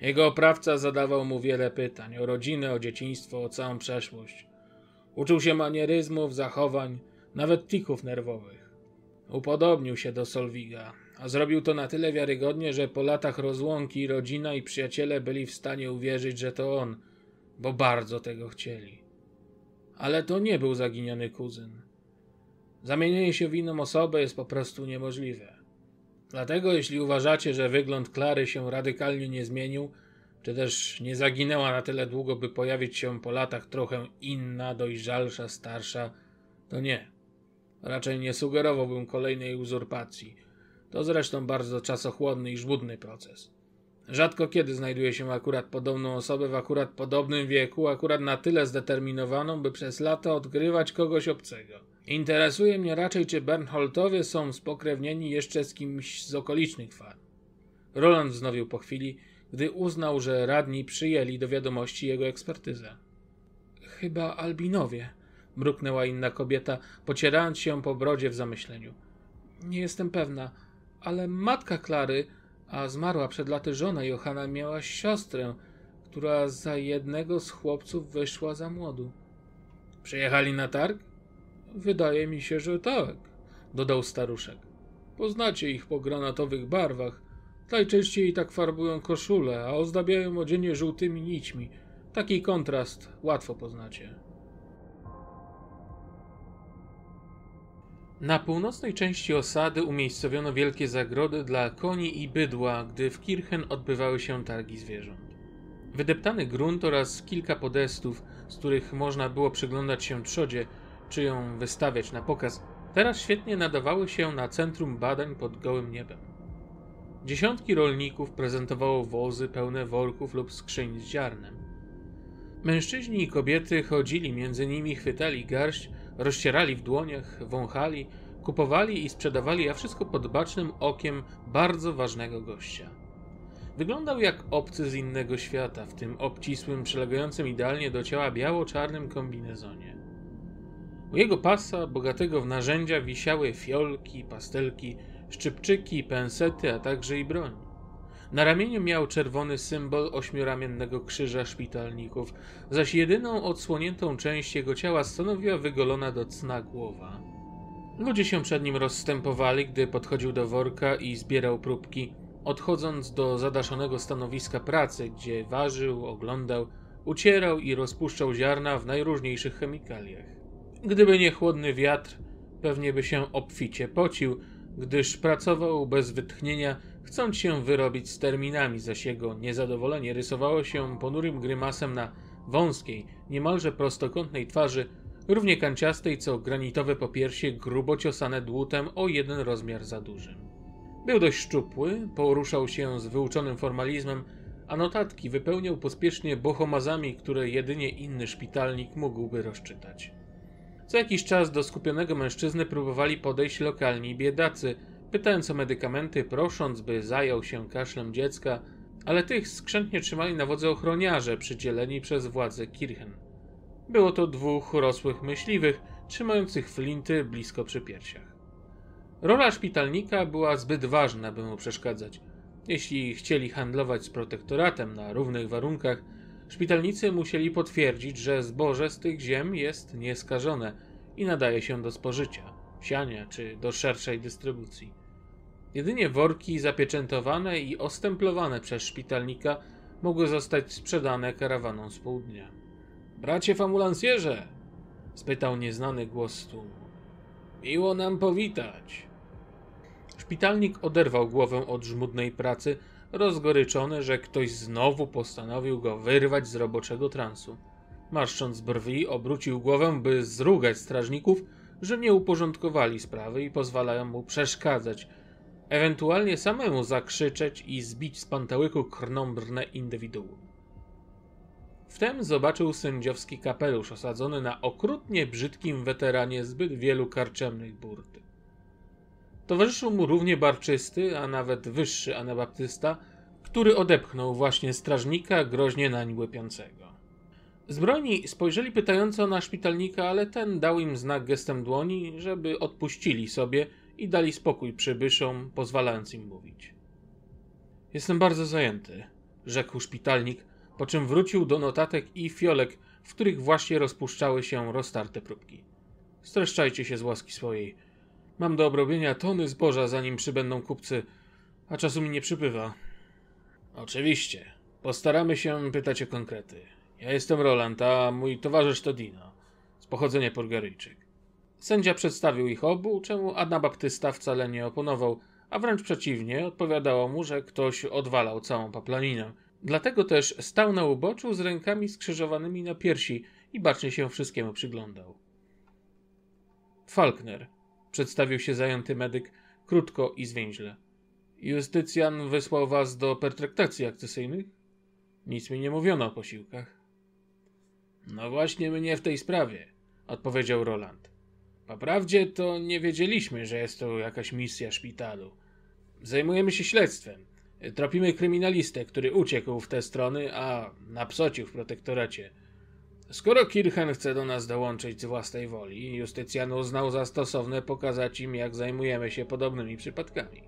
Jego oprawca zadawał mu wiele pytań o rodzinę, o dzieciństwo, o całą przeszłość. Uczył się manieryzmów, zachowań, nawet tików nerwowych. Upodobnił się do Solwiga, a zrobił to na tyle wiarygodnie, że po latach rozłąki rodzina i przyjaciele byli w stanie uwierzyć, że to on, bo bardzo tego chcieli. Ale to nie był zaginiony kuzyn. Zamienienie się w inną osobę jest po prostu niemożliwe. Dlatego jeśli uważacie, że wygląd Klary się radykalnie nie zmienił, czy też nie zaginęła na tyle długo, by pojawić się po latach trochę inna, dojrzalsza, starsza, to nie. Raczej nie sugerowałbym kolejnej uzurpacji. To zresztą bardzo czasochłonny i żmudny proces. Rzadko kiedy znajduje się akurat podobną osobę w akurat podobnym wieku, akurat na tyle zdeterminowaną, by przez lata odgrywać kogoś obcego. Interesuje mnie raczej, czy Bernholtowie są spokrewnieni jeszcze z kimś z okolicznych farm. Roland wznowił po chwili, gdy uznał, że radni przyjęli do wiadomości jego ekspertyzę. Chyba Albinowie, mruknęła inna kobieta, pocierając się po brodzie w zamyśleniu. Nie jestem pewna, ale matka Klary, a zmarła przed laty żona Johana, miała siostrę, która za jednego z chłopców wyszła za młodu. Przyjechali na targ? Wydaje mi się, że tak, dodał staruszek. Poznacie ich po granatowych barwach. Najczęściej tak farbują koszule, a ozdabiają odzienie żółtymi nićmi. Taki kontrast łatwo poznacie. Na północnej części osady umiejscowiono wielkie zagrody dla koni i bydła, gdy w Kirchen odbywały się targi zwierząt. Wydeptany grunt oraz kilka podestów, z których można było przyglądać się trzodzie, czy ją wystawiać na pokaz, teraz świetnie nadawały się na centrum badań pod gołym niebem. Dziesiątki rolników prezentowało wozy pełne worków lub skrzyń z ziarnem. Mężczyźni i kobiety chodzili między nimi, chwytali garść, Rozcierali w dłoniach, wąchali, kupowali i sprzedawali, a wszystko pod bacznym okiem bardzo ważnego gościa. Wyglądał jak obcy z innego świata, w tym obcisłym, przylegającym idealnie do ciała biało-czarnym kombinezonie. U jego pasa, bogatego w narzędzia, wisiały fiolki, pastelki, szczypczyki, pensety, a także i broń. Na ramieniu miał czerwony symbol ośmioramiennego krzyża szpitalników, zaś jedyną odsłoniętą część jego ciała stanowiła wygolona do cna głowa. Ludzie się przed nim rozstępowali, gdy podchodził do worka i zbierał próbki, odchodząc do zadaszonego stanowiska pracy, gdzie ważył, oglądał, ucierał i rozpuszczał ziarna w najróżniejszych chemikaliach. Gdyby nie chłodny wiatr, pewnie by się obficie pocił, gdyż pracował bez wytchnienia, chcąc się wyrobić z terminami, zaś jego niezadowolenie rysowało się ponurym grymasem na wąskiej, niemalże prostokątnej twarzy, równie kanciastej co granitowe popiersie grubo ciosane dłutem o jeden rozmiar za dużym. Był dość szczupły, poruszał się z wyuczonym formalizmem, a notatki wypełniał pospiesznie bohomazami, które jedynie inny szpitalnik mógłby rozczytać. Co jakiś czas do skupionego mężczyzny próbowali podejść lokalni biedacy, pytając o medykamenty, prosząc, by zajął się kaszlem dziecka, ale tych skrzętnie trzymali na wodze ochroniarze przydzieleni przez władze Kirchen. Było to dwóch rosłych myśliwych, trzymających flinty blisko przy piersiach. Rola szpitalnika była zbyt ważna, by mu przeszkadzać. Jeśli chcieli handlować z protektoratem na równych warunkach, szpitalnicy musieli potwierdzić, że zboże z tych ziem jest nieskażone i nadaje się do spożycia, siania czy do szerszej dystrybucji. Jedynie worki zapieczętowane i ostemplowane przez szpitalnika mogły zostać sprzedane karawaną z południa. – Bracie famulansjerze! – spytał nieznany głos z tłumu. – Miło nam powitać! Szpitalnik oderwał głowę od żmudnej pracy, rozgoryczony, że ktoś znowu postanowił go wyrwać z roboczego transu. Marszcząc brwi, obrócił głowę, by zrugać strażników, że nie uporządkowali sprawy i pozwalają mu przeszkadzać, ewentualnie samemu zakrzyczeć i zbić z pantałyku krnąbrne indywiduum. Wtem zobaczył sędziowski kapelusz osadzony na okrutnie brzydkim weteranie zbyt wielu karczemnych burdy. Towarzyszył mu równie barczysty, a nawet wyższy anabaptysta, który odepchnął właśnie strażnika groźnie nań łypiącego. Z broni spojrzeli pytająco na szpitalnika, ale ten dał im znak gestem dłoni, żeby odpuścili sobie i dali spokój przybyszom, pozwalając im mówić. – Jestem bardzo zajęty – rzekł szpitalnik, po czym wrócił do notatek i fiolek, w których właśnie rozpuszczały się roztarte próbki. – Streszczajcie się z łaski swojej. Mam do obrobienia tony zboża, zanim przybędą kupcy, a czasu mi nie przypływa. Oczywiście. Postaramy się pytać o konkrety. Ja jestem Roland, a mój towarzysz to Dino, z pochodzenia Porgaryjczyk. Sędzia przedstawił ich obu, czemu anabaptysta wcale nie oponował, a wręcz przeciwnie, odpowiadało mu, że ktoś odwalał całą paplaninę. Dlatego też stał na uboczu z rękami skrzyżowanymi na piersi i bacznie się wszystkiemu przyglądał. Falkner. Przedstawił się zajęty medyk, krótko i zwięźle. Justycjan wysłał was do pertraktacji akcesyjnych? Nic mi nie mówiono o posiłkach. No właśnie mnie w tej sprawie, odpowiedział Roland. Po prawdzie to nie wiedzieliśmy, że jest to jakaś misja szpitalu. Zajmujemy się śledztwem. Tropimy kryminalistę, który uciekł w te strony, a napsocił w protektoracie. Skoro Kirchen chce do nas dołączyć z własnej woli, Justycjan uznał za stosowne pokazać im, jak zajmujemy się podobnymi przypadkami.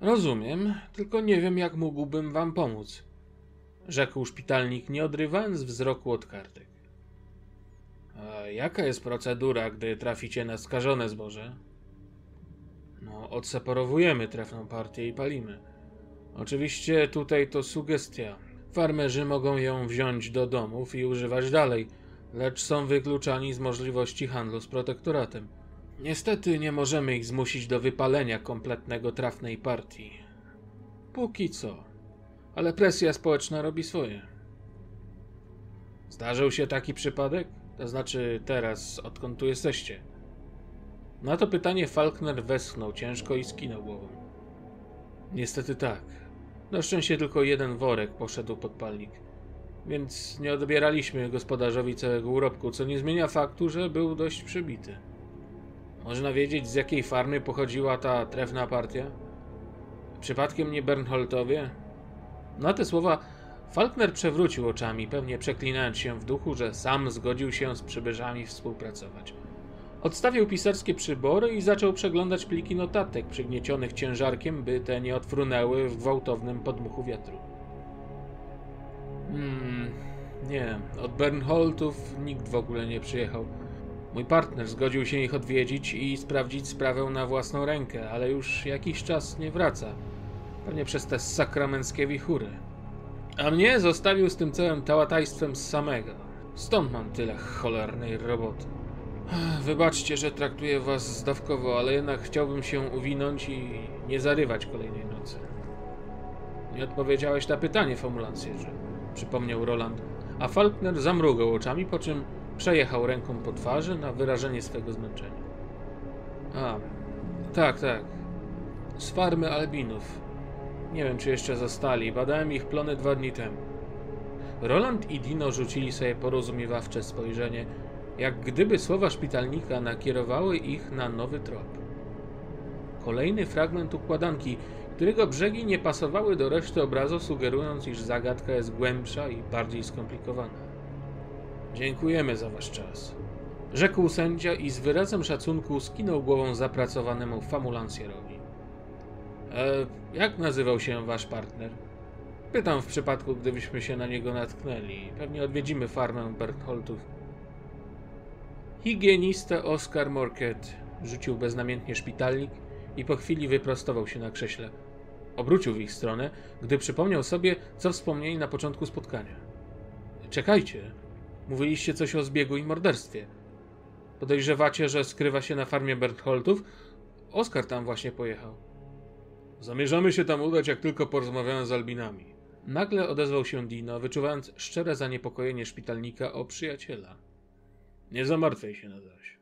Rozumiem, tylko nie wiem, jak mógłbym wam pomóc, rzekł szpitalnik, nie odrywając wzroku od kartek. A jaka jest procedura, gdy traficie na skażone zboże? No, odseparowujemy trefną partię i palimy. Oczywiście tutaj to sugestia. Farmerzy mogą ją wziąć do domów i używać dalej, lecz są wykluczani z możliwości handlu z protektoratem. Niestety nie możemy ich zmusić do wypalenia kompletnego trafnej partii. Póki co. Ale presja społeczna robi swoje. Zdarzył się taki przypadek? To znaczy teraz, odkąd tu jesteście? Na to pytanie Falkner westchnął ciężko i skinął głową. Niestety tak. Na szczęście tylko jeden worek poszedł pod palnik. więc nie odbieraliśmy gospodarzowi całego urobku, co nie zmienia faktu, że był dość przybity. Można wiedzieć, z jakiej farmy pochodziła ta trefna partia? Przypadkiem nie Bernholtowie? Na te słowa Falkner przewrócił oczami, pewnie przeklinając się w duchu, że sam zgodził się z przybyszami współpracować. Odstawił pisarskie przybory i zaczął przeglądać pliki notatek przygniecionych ciężarkiem, by te nie odfrunęły w gwałtownym podmuchu wiatru. Nie, od Bernholtów nikt w ogóle nie przyjechał. Mój partner zgodził się ich odwiedzić i sprawdzić sprawę na własną rękę, ale już jakiś czas nie wraca. Pewnie przez te sakramenckie wichury. A mnie zostawił z tym całym tałatajstwem samego. Stąd mam tyle cholernej roboty. Wybaczcie, że traktuję was zdawkowo, ale jednak chciałbym się uwinąć i nie zarywać kolejnej nocy. Nie odpowiedziałeś na pytanie, formulansjerze, przypomniał Roland, a Falkner zamrugał oczami, po czym przejechał ręką po twarzy na wyrażenie swego zmęczenia. Tak. Z farmy Albinów. Nie wiem, czy jeszcze zostali. Badałem ich plony 2 dni temu. Roland i Dino rzucili sobie porozumiewawcze spojrzenie, jak gdyby słowa szpitalnika nakierowały ich na nowy trop. Kolejny fragment układanki, którego brzegi nie pasowały do reszty obrazu, sugerując, iż zagadka jest głębsza i bardziej skomplikowana. Dziękujemy za wasz czas, rzekł sędzia i z wyrazem szacunku skinął głową zapracowanemu famulansjerowi. Jak nazywał się wasz partner? Pytam w przypadku, gdybyśmy się na niego natknęli. Pewnie odwiedzimy farmę Bertholtów. Higienista Oskar Morket, rzucił beznamiętnie szpitalnik i po chwili wyprostował się na krześle. Obrócił w ich stronę, gdy przypomniał sobie, co wspomnieli na początku spotkania. Czekajcie. Mówiliście coś o zbiegu i morderstwie. Podejrzewacie, że skrywa się na farmie Bertholtów? Oskar tam właśnie pojechał. Zamierzamy się tam udać, jak tylko porozmawiałem z Albinami. Nagle odezwał się Dino, wyczuwając szczere zaniepokojenie szpitalnika o przyjaciela. Nie zamartwiaj się na zaś.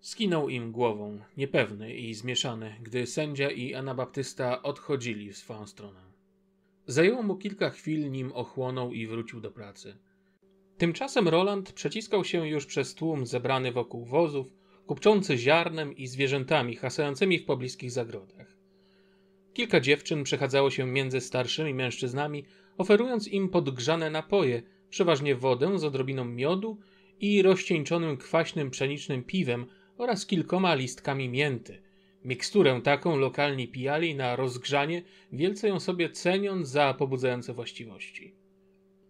Skinął im głową, niepewny i zmieszany, gdy sędzia i Anabaptysta odchodzili w swoją stronę. Zajęło mu kilka chwil, nim ochłonął i wrócił do pracy. Tymczasem Roland przeciskał się już przez tłum zebrany wokół wozów, kupczący ziarnem i zwierzętami hasającymi w pobliskich zagrodach. Kilka dziewczyn przechadzało się między starszymi mężczyznami, oferując im podgrzane napoje, przeważnie wodę z odrobiną miodu i rozcieńczonym kwaśnym pszenicznym piwem oraz kilkoma listkami mięty. Miksturę taką lokalni pijali na rozgrzanie, wielce ją sobie ceniąc za pobudzające właściwości.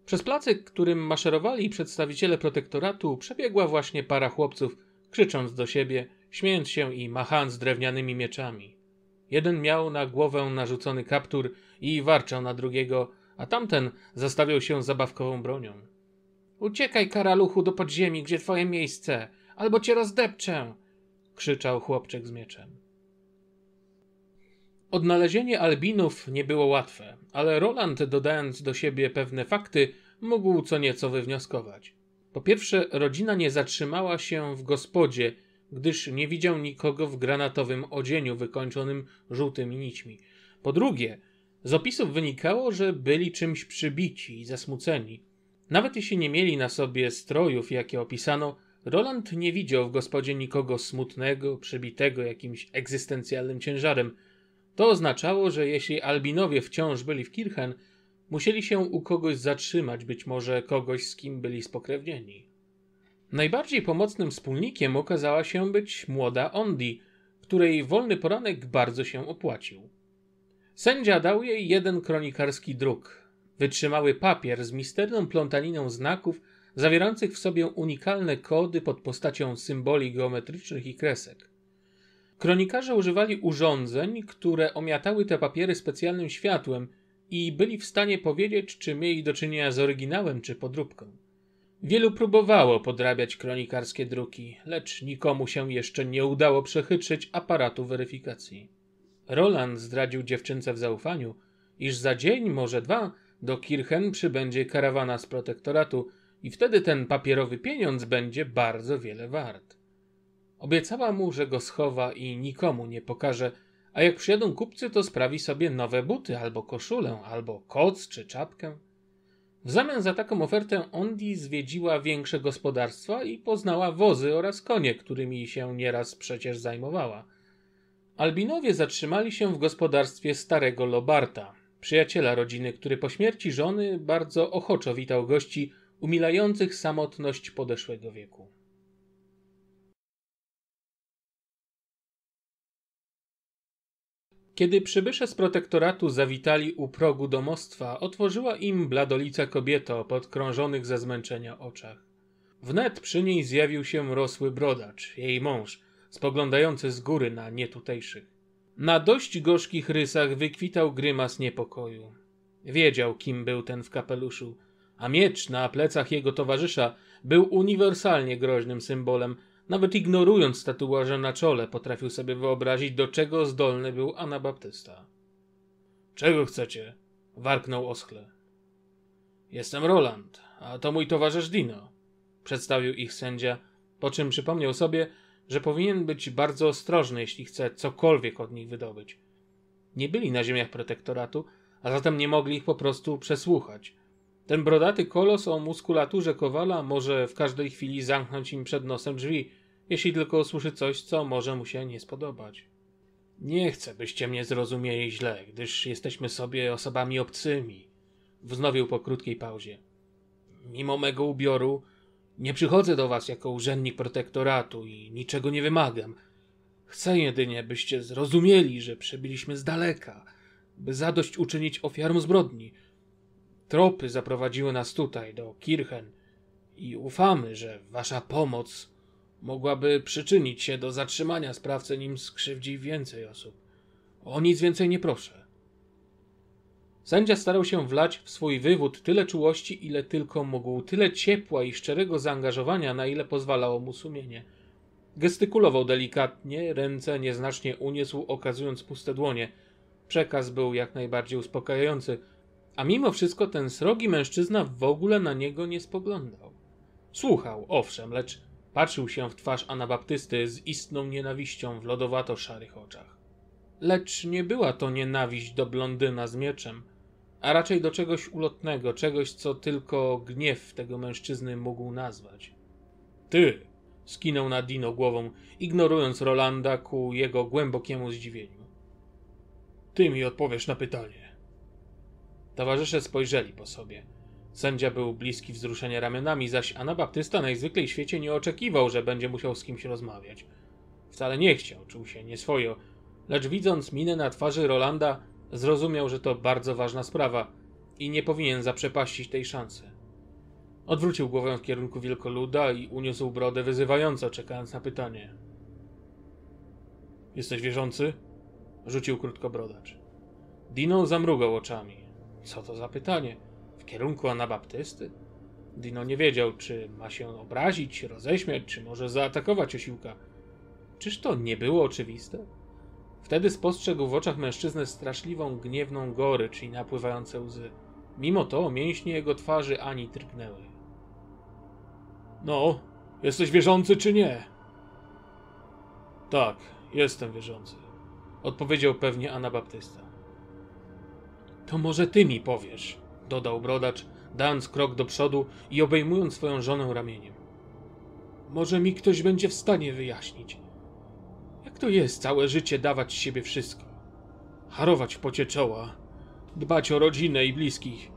Przez placyk, którym maszerowali przedstawiciele protektoratu, przebiegła właśnie para chłopców, krzycząc do siebie, śmiejąc się i machając drewnianymi mieczami. Jeden miał na głowę narzucony kaptur i warczał na drugiego, a tamten zastawiał się zabawkową bronią. Uciekaj, karaluchu, do podziemi, gdzie twoje miejsce, albo cię rozdepczę! Krzyczał chłopczyk z mieczem. Odnalezienie Albinów nie było łatwe, ale Roland, dodając do siebie pewne fakty, mógł co nieco wywnioskować. Po pierwsze, rodzina nie zatrzymała się w gospodzie, gdyż nie widział nikogo w granatowym odzieniu wykończonym żółtymi nićmi. Po drugie, z opisów wynikało, że byli czymś przybici i zasmuceni. Nawet jeśli nie mieli na sobie strojów, jakie opisano, Roland nie widział w gospodzie nikogo smutnego, przybitego jakimś egzystencjalnym ciężarem. To oznaczało, że jeśli Albinowie wciąż byli w Kirchen, musieli się u kogoś zatrzymać, być może kogoś, z kim byli spokrewnieni. Najbardziej pomocnym wspólnikiem okazała się być młoda Ondi, której wolny poranek bardzo się opłacił. Sędzia dał jej 1 kronikarski druk. Wytrzymały papier z misterną plątaniną znaków zawierających w sobie unikalne kody pod postacią symboli geometrycznych i kresek. Kronikarze używali urządzeń, które omiatały te papiery specjalnym światłem i byli w stanie powiedzieć, czy mieli do czynienia z oryginałem czy podróbką. Wielu próbowało podrabiać kronikarskie druki, lecz nikomu się jeszcze nie udało przechytrzyć aparatu weryfikacji. Roland zdradził dziewczynce w zaufaniu, iż za dzień, może 2, do Kirchen przybędzie karawana z protektoratu i wtedy ten papierowy pieniądz będzie bardzo wiele wart. Obiecała mu, że go schowa i nikomu nie pokaże, a jak przyjadą kupcy, to sprawi sobie nowe buty, albo koszulę, albo koc czy czapkę. W zamian za taką ofertę Ondi zwiedziła większe gospodarstwa i poznała wozy oraz konie, którymi się nieraz przecież zajmowała. Albinowie zatrzymali się w gospodarstwie starego Lobarta, przyjaciela rodziny, który po śmierci żony bardzo ochoczo witał gości umilających samotność podeszłego wieku. Kiedy przybysze z protektoratu zawitali u progu domostwa, otworzyła im bladolica kobieta o podkrążonych ze zmęczenia oczach. Wnet przy niej zjawił się rosły brodacz, jej mąż, spoglądający z góry na nietutejszych. Na dość gorzkich rysach wykwitał grymas niepokoju. Wiedział, kim był ten w kapeluszu, a miecz na plecach jego towarzysza był uniwersalnie groźnym symbolem. Nawet ignorując tatuaże na czole, potrafił sobie wyobrazić, do czego zdolny był Anabaptysta. Czego chcecie? Warknął oschle. Jestem Roland, a to mój towarzysz Dino, przedstawił ich sędzia, po czym przypomniał sobie, że powinien być bardzo ostrożny, jeśli chce cokolwiek od nich wydobyć. Nie byli na ziemiach protektoratu, a zatem nie mogli ich po prostu przesłuchać. Ten brodaty kolos o muskulaturze kowala może w każdej chwili zamknąć im przed nosem drzwi, jeśli tylko usłyszy coś, co może mu się nie spodobać. Nie chcę, byście mnie zrozumieli źle, gdyż jesteśmy sobie osobami obcymi, wznowił po krótkiej pauzie. Mimo mego ubioru nie przychodzę do was jako urzędnik protektoratu i niczego nie wymagam. Chcę jedynie, byście zrozumieli, że przybyliśmy z daleka, by zadośćuczynić ofiarom zbrodni. Tropy zaprowadziły nas tutaj, do Kirchen, i ufamy, że wasza pomoc mogłaby przyczynić się do zatrzymania sprawcy, nim skrzywdzi więcej osób. O nic więcej nie proszę. Sędzia starał się wlać w swój wywód tyle czułości, ile tylko mógł, tyle ciepła i szczerego zaangażowania, na ile pozwalało mu sumienie. Gestykulował delikatnie, ręce nieznacznie uniósł, okazując puste dłonie. Przekaz był jak najbardziej uspokajający, a mimo wszystko ten srogi mężczyzna w ogóle na niego nie spoglądał. Słuchał, owszem, lecz patrzył się w twarz Anabaptysty z istną nienawiścią w lodowato-szarych oczach. Lecz nie była to nienawiść do blondyna z mieczem, a raczej do czegoś ulotnego, czegoś, co tylko gniew tego mężczyzny mógł nazwać. Ty! Skinął na Dino głową, ignorując Rolanda ku jego głębokiemu zdziwieniu. Ty mi odpowiesz na pytanie. Towarzysze spojrzeli po sobie. Sędzia był bliski wzruszenia ramionami, zaś Anabaptysta najzwyklej w świecie nie oczekiwał, że będzie musiał z kimś rozmawiać. Wcale nie chciał, czuł się nieswojo, lecz widząc minę na twarzy Rolanda, zrozumiał, że to bardzo ważna sprawa i nie powinien zaprzepaścić tej szansy. Odwrócił głowę w kierunku wielkoluda i uniósł brodę wyzywająco, czekając na pytanie. Jesteś wierzący? Rzucił krótko brodacz. Dino zamrugał oczami. Co to za pytanie? W kierunku Anabaptysty? Dino nie wiedział, czy ma się obrazić, roześmiać, czy może zaatakować osiłka. Czyż to nie było oczywiste? Wtedy spostrzegł w oczach mężczyzny straszliwą, gniewną gorycz i napływające łzy. Mimo to mięśnie jego twarzy ani drgnęły. No, jesteś wierzący czy nie? Tak, jestem wierzący, odpowiedział pewnie Anabaptysta. To może ty mi powiesz, dodał brodacz, dając krok do przodu i obejmując swoją żonę ramieniem. Może mi ktoś będzie w stanie wyjaśnić. Jak to jest całe życie dawać z siebie wszystko? Harować w pocie czoła, dbać o rodzinę i bliskich.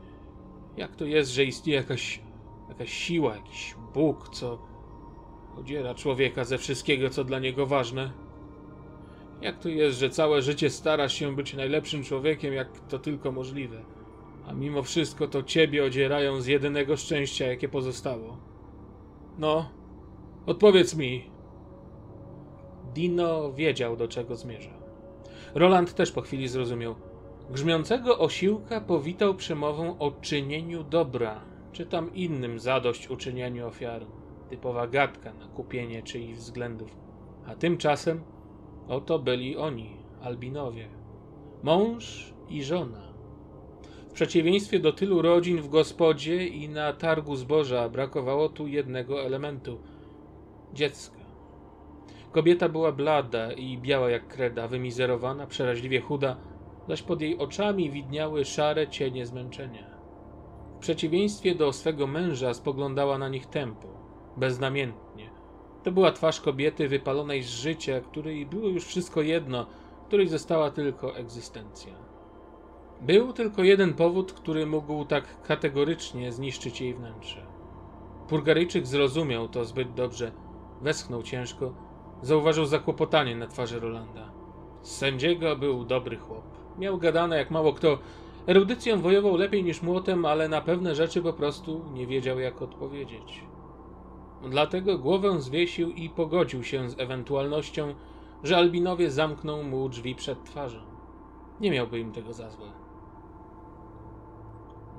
Jak to jest, że istnieje jakaś siła, jakiś Bóg, co odziera człowieka ze wszystkiego, co dla niego ważne? Jak to jest, że całe życie starasz się być najlepszym człowiekiem, jak to tylko możliwe, a mimo wszystko to ciebie odzierają z jedynego szczęścia, jakie pozostało? No, odpowiedz mi. Dino wiedział, do czego zmierza. Roland też po chwili zrozumiał. Grzmiącego osiłka powitał przemową o czynieniu dobra, czy tam innym zadośćuczynieniu ofiarom. Typowa gadka na kupienie czyichś względów. A tymczasem oto byli oni, albinowie. Mąż i żona. W przeciwieństwie do tylu rodzin w gospodzie i na targu zboża brakowało tu jednego elementu. Dziecka. Kobieta była blada i biała jak kreda, wymizerowana, przeraźliwie chuda, zaś pod jej oczami widniały szare cienie zmęczenia. przeciwieństwie do swego męża spoglądała na nich tępo, beznamiętnie. To była twarz kobiety wypalonej z życia, której było już wszystko jedno, której została tylko egzystencja. Był tylko jeden powód, który mógł tak kategorycznie zniszczyć jej wnętrze. Purgaryjczyk zrozumiał to zbyt dobrze. Westchnął ciężko. Zauważył zakłopotanie na twarzy Rolanda. Z sędziego był dobry chłop. Miał gadane jak mało kto. Erudycją wojował lepiej niż młotem, ale na pewne rzeczy po prostu nie wiedział, jak odpowiedzieć. Dlatego głowę zwiesił i pogodził się z ewentualnością, że albinowie zamkną mu drzwi przed twarzą. Nie miałby im tego za złe.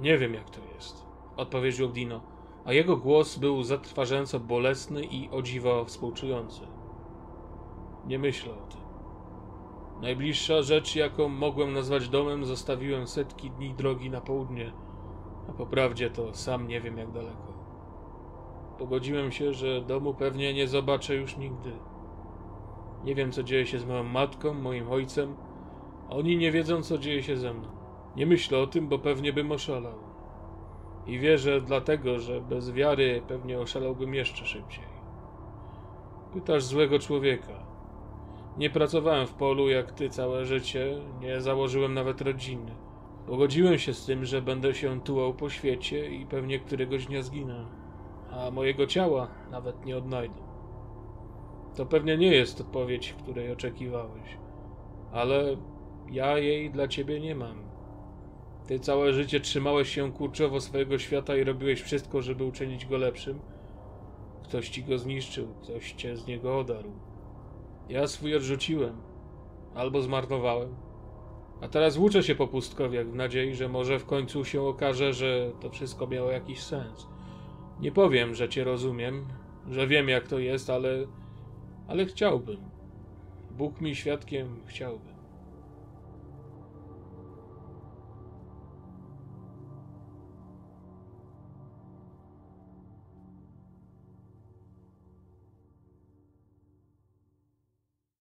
Nie wiem, jak to jest, odpowiedział Dino, a jego głos był zatrważająco bolesny i o dziwo współczujący. Nie myślę o tym. Najbliższa rzecz, jaką mogłem nazwać domem, zostawiłem setki dni drogi na południe, a po prawdzie to sam nie wiem, jak daleko. Pogodziłem się, że domu pewnie nie zobaczę już nigdy. Nie wiem, co dzieje się z moją matką, moim ojcem. Oni nie wiedzą, co dzieje się ze mną. Nie myślę o tym, bo pewnie bym oszalał. I wierzę dlatego, że bez wiary pewnie oszalałbym jeszcze szybciej. Pytasz złego człowieka. Nie pracowałem w polu jak ty całe życie, nie założyłem nawet rodziny. Pogodziłem się z tym, że będę się tułał po świecie i pewnie któregoś dnia zginę, a mojego ciała nawet nie odnajdę. To pewnie nie jest odpowiedź, której oczekiwałeś, ale ja jej dla ciebie nie mam. Ty całe życie trzymałeś się kurczowo swojego świata i robiłeś wszystko, żeby uczynić go lepszym. Ktoś ci go zniszczył, ktoś cię z niego odarł. Ja swój odrzuciłem, albo zmarnowałem. A teraz włóczę się po pustkowiach w nadziei, że może w końcu się okaże, że to wszystko miało jakiś sens. Nie powiem, że cię rozumiem, że wiem, jak to jest, ale chciałbym. Bóg mi świadkiem, chciałbym.